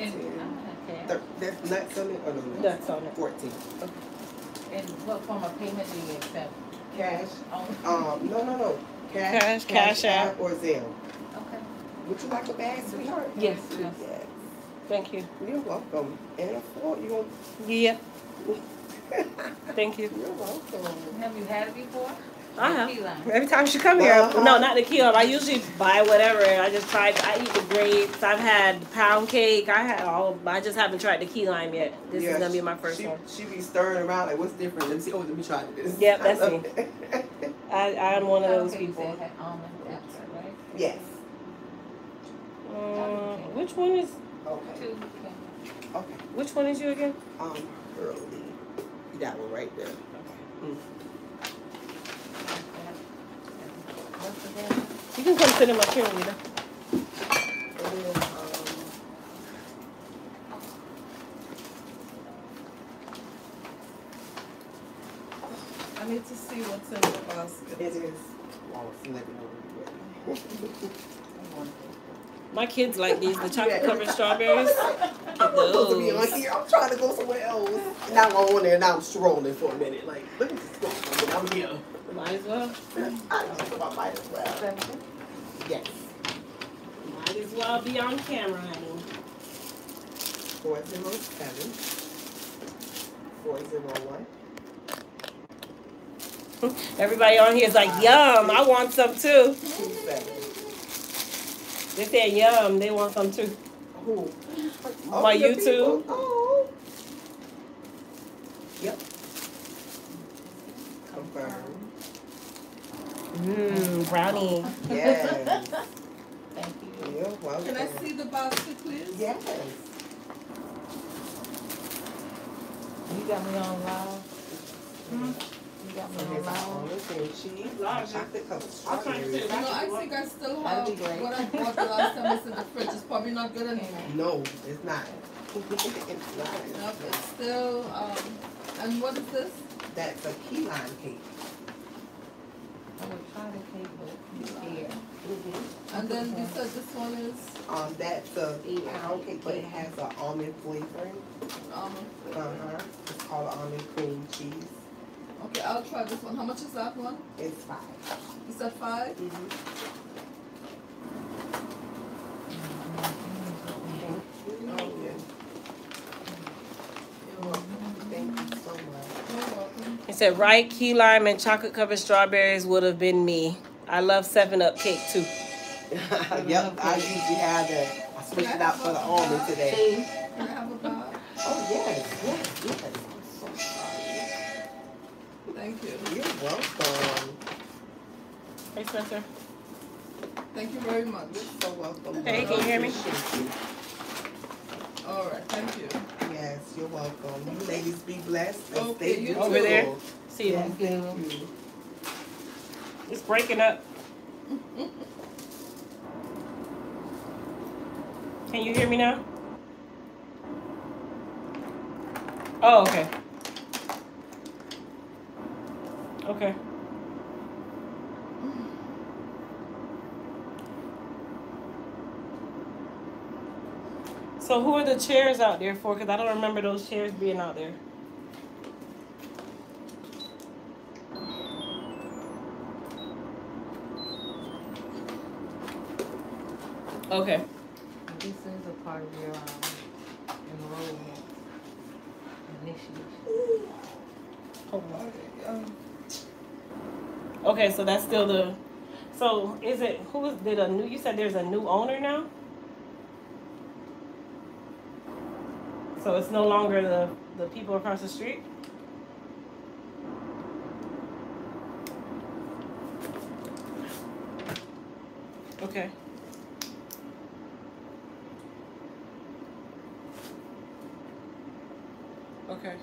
Okay. That's nuts on it or no nuts? Nuts on it. Fourteen. Okay. And what form of payment do you accept? Cash. Oh. Um. No, no, no. Cash. Cash. Cash app or Zelle. Okay. Would you like a bag, sweetheart? Yes. Yes. yes. Thank you. You're welcome. And a fork, you want? Yeah. Thank you. You're welcome. Have you had it before? I have. Uh-huh. Every time she come here, uh-huh. no, not the key lime. I usually buy whatever. I just tried. I eat the grapes. I've had pound cake. I had all. I just haven't tried the key lime yet. This yeah, is gonna be my first she, one. She be stirring around like, what's different? Let me see. Oh, let me try this. Yep, I that's me. I, I'm one of those people. Almond apples, right? Yes. Um, which one is? Okay. Two. Okay. Okay. Which one is you again? Um, Early. That one right there. Okay. Mm. You can come sit in my chair, Rita. I need to see what's in the basket. It is. Wow, it's living over here. My kids like these, the chocolate covered strawberries. I'm not supposed to be on here. I'm trying to go somewhere else. And I'm on there and I'm strolling for a minute. Like, let me just go for a minute. I'm here. Might as well. I know, so I might as well. Yes. Might as well be on camera, honey. four zero seven, four zero one. Everybody on here is like, yum, I want some too. They said yum, they want some too. Who? Oh, my YouTube. Oh. Yep. Confirm. Mmm, brownie. Yes. Thank you. You're welcome. Can I see the box, please? Yes. You got me on live. Mm-hmm. You got me so on live. Cheese, large chocolate covered strawberries. You know, I think I still have what I bought the last time. It's in the fridge. It's probably not good anymore. No, it's not. It's not. Nope, it's still. Um, and what is this? That's a key lime cake. I would try the cake with air. Mm-hmm. And then you said this one is? Um, that's a pound cake, but it has an almond flavoring. Almond flavoring. Uh-huh. It's called almond cream cheese. Okay, I'll try this one. How much is that one? It's five. Is that five? Mm-hmm. Mm-hmm. Oh, yeah. You're welcome. Thank you so much. You're welcome. It said, right, key lime and chocolate covered strawberries would have been me. I love seven up cake too. Yep, I usually have that. I switched it out for the almond today. Can I have a box? Oh, yes, yes, yes. I'm so sorry. Thank you. You're welcome. Hey, Spencer. Thank you very much. You're so welcome. Hey, can you hear me? All right, thank you. Yes, you're welcome. You ladies be blessed. And okay, stay you over too. There. See yes, you. Thank you. It's breaking up. Can you hear me now? Oh, okay. Okay. So who are the chairs out there for? Because I don't remember those chairs being out there. Okay. This is a part of your um, enrollment initiative. Oh, okay, so that's still the. So is it, who is, did a new, you said there's a new owner now? So it's no longer the, the people across the street? Okay. Okay.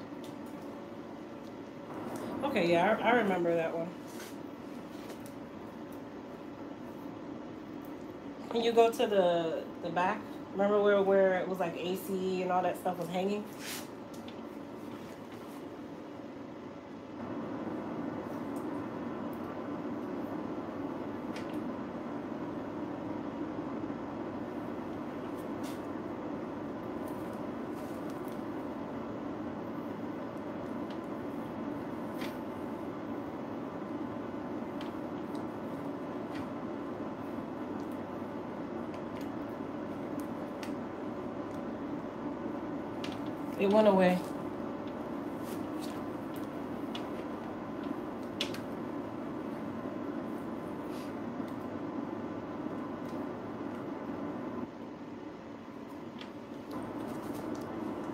Okay, yeah, I, I remember that one. Can you go to the, the back? Remember where, where it was like A C and all that stuff was hanging? It went away.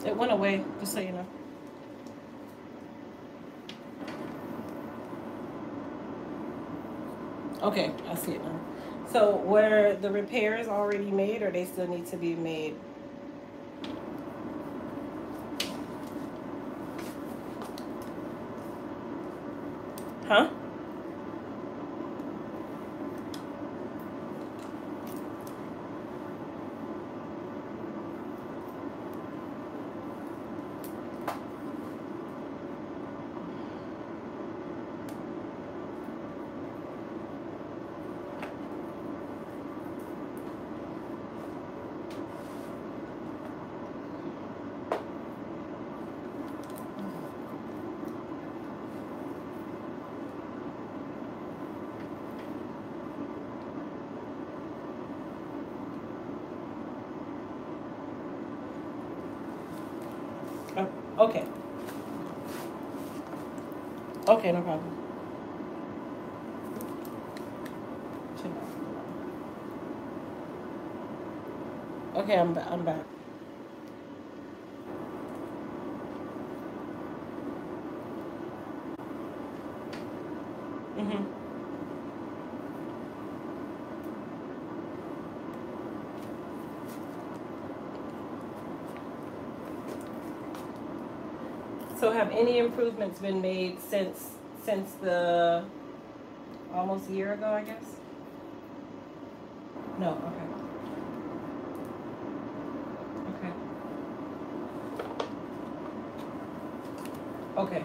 It went away, just so you know. Okay, I see it now. So were the repairs already made, or they still need to be made? Huh? Okay. Okay, no problem. Okay, I'm I'm back. Mhm. So have any improvements been made since since the almost a year ago, I guess? No, okay. Okay. Okay.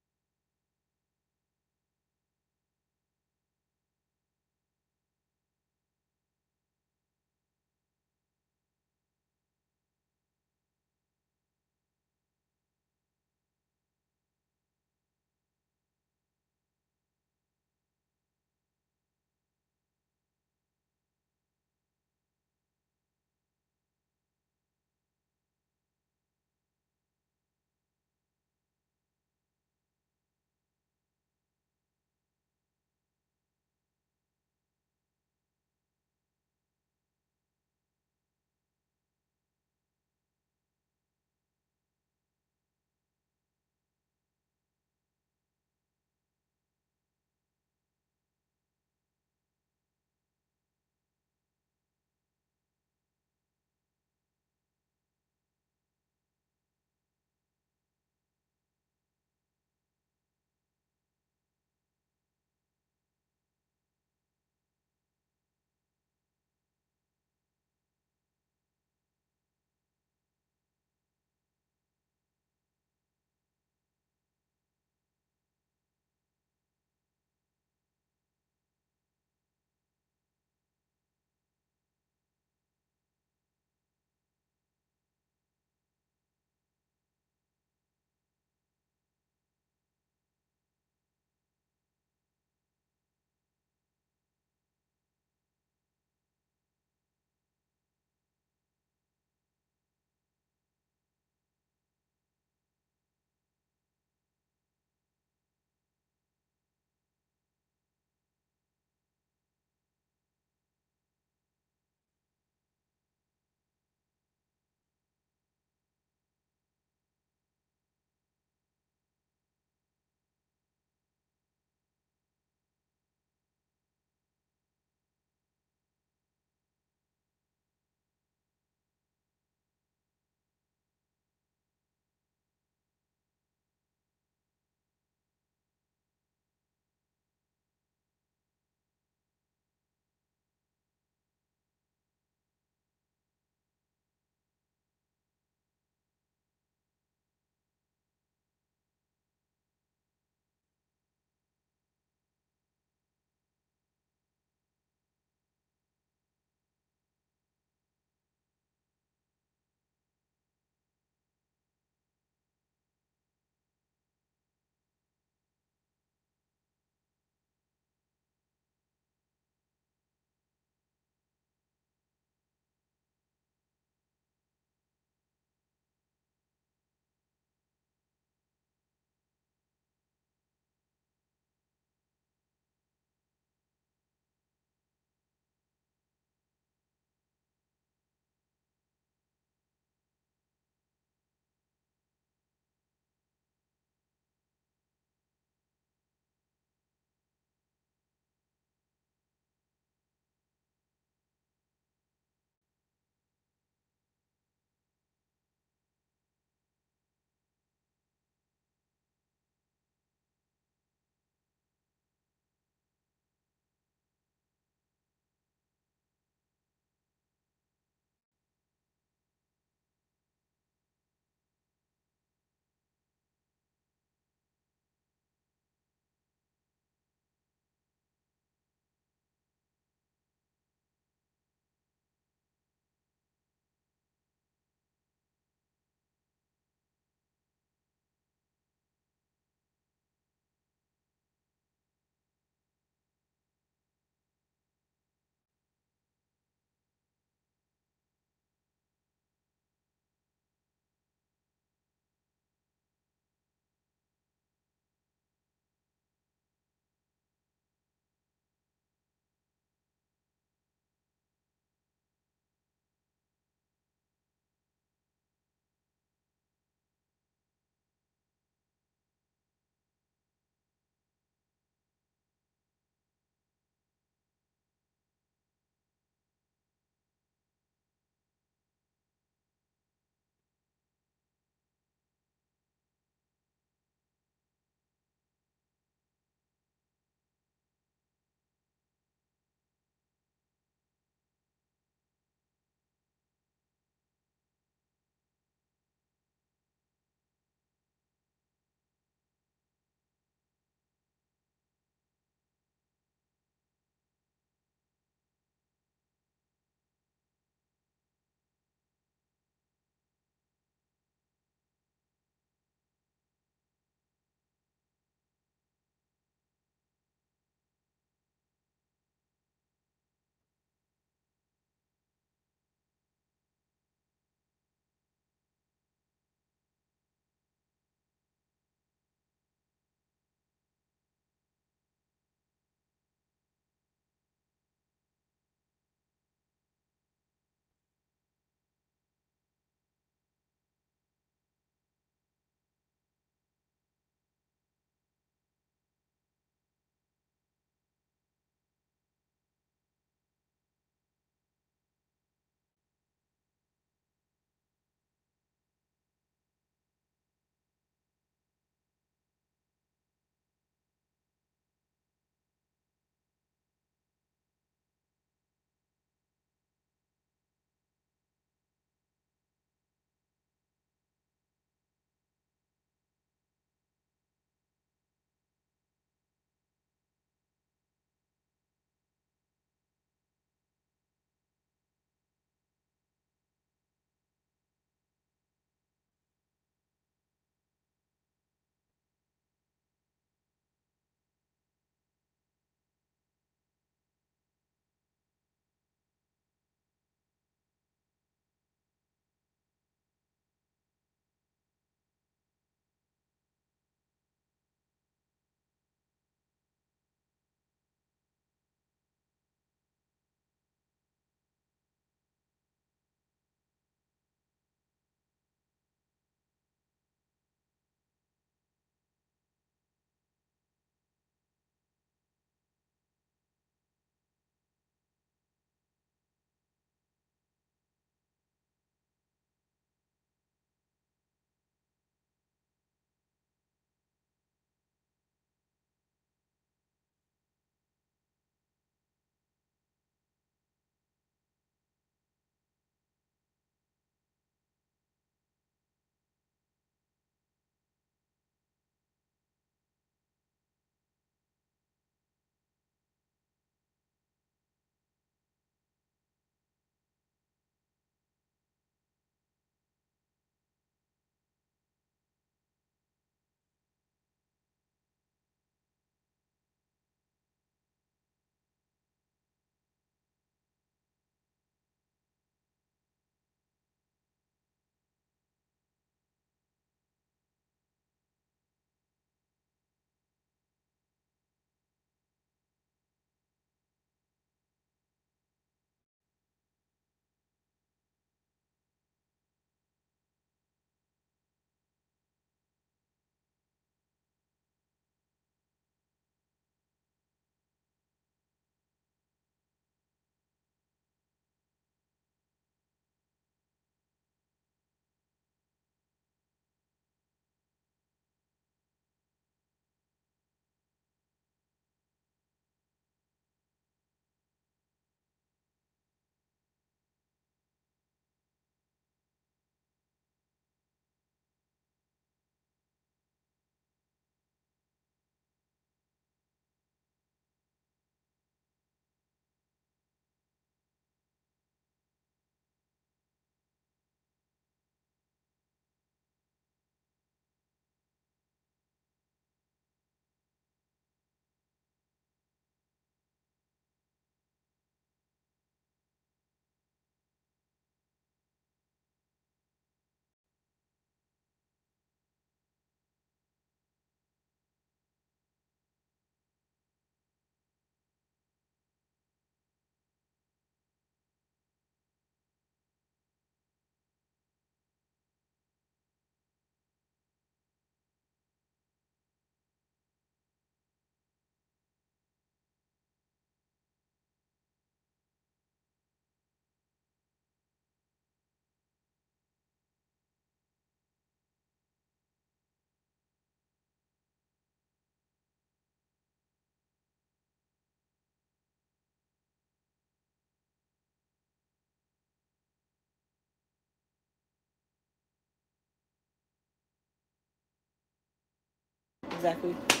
exactly. Okay.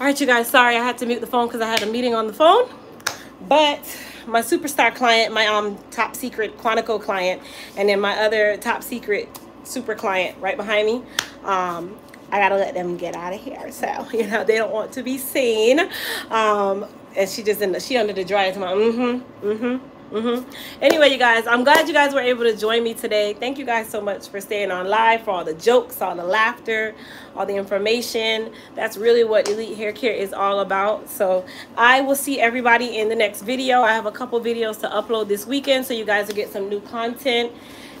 All right, you guys, sorry I had to mute the phone because I had a meeting on the phone. But my superstar client, my um top secret Quantico client, and then my other top secret super client right behind me, um I gotta let them get out of here, so you know they don't want to be seen. Um and she just in the, she under the dryer tomorrow. mm-hmm mm-hmm Mm-hmm. Anyway, you guys, I'm glad you guys were able to join me today. Thank you guys so much for staying on live, for all the jokes, all the laughter, all the information. That's really what Elite Hair Care is all about. So I will see everybody in the next video. I have a couple videos to upload this weekend, so you guys will get some new content.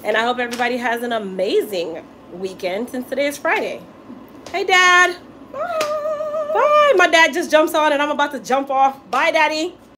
And I hope everybody has an amazing weekend, since today is Friday. Hey, Dad. Bye. Bye. My dad just jumps on and I'm about to jump off. Bye, Daddy.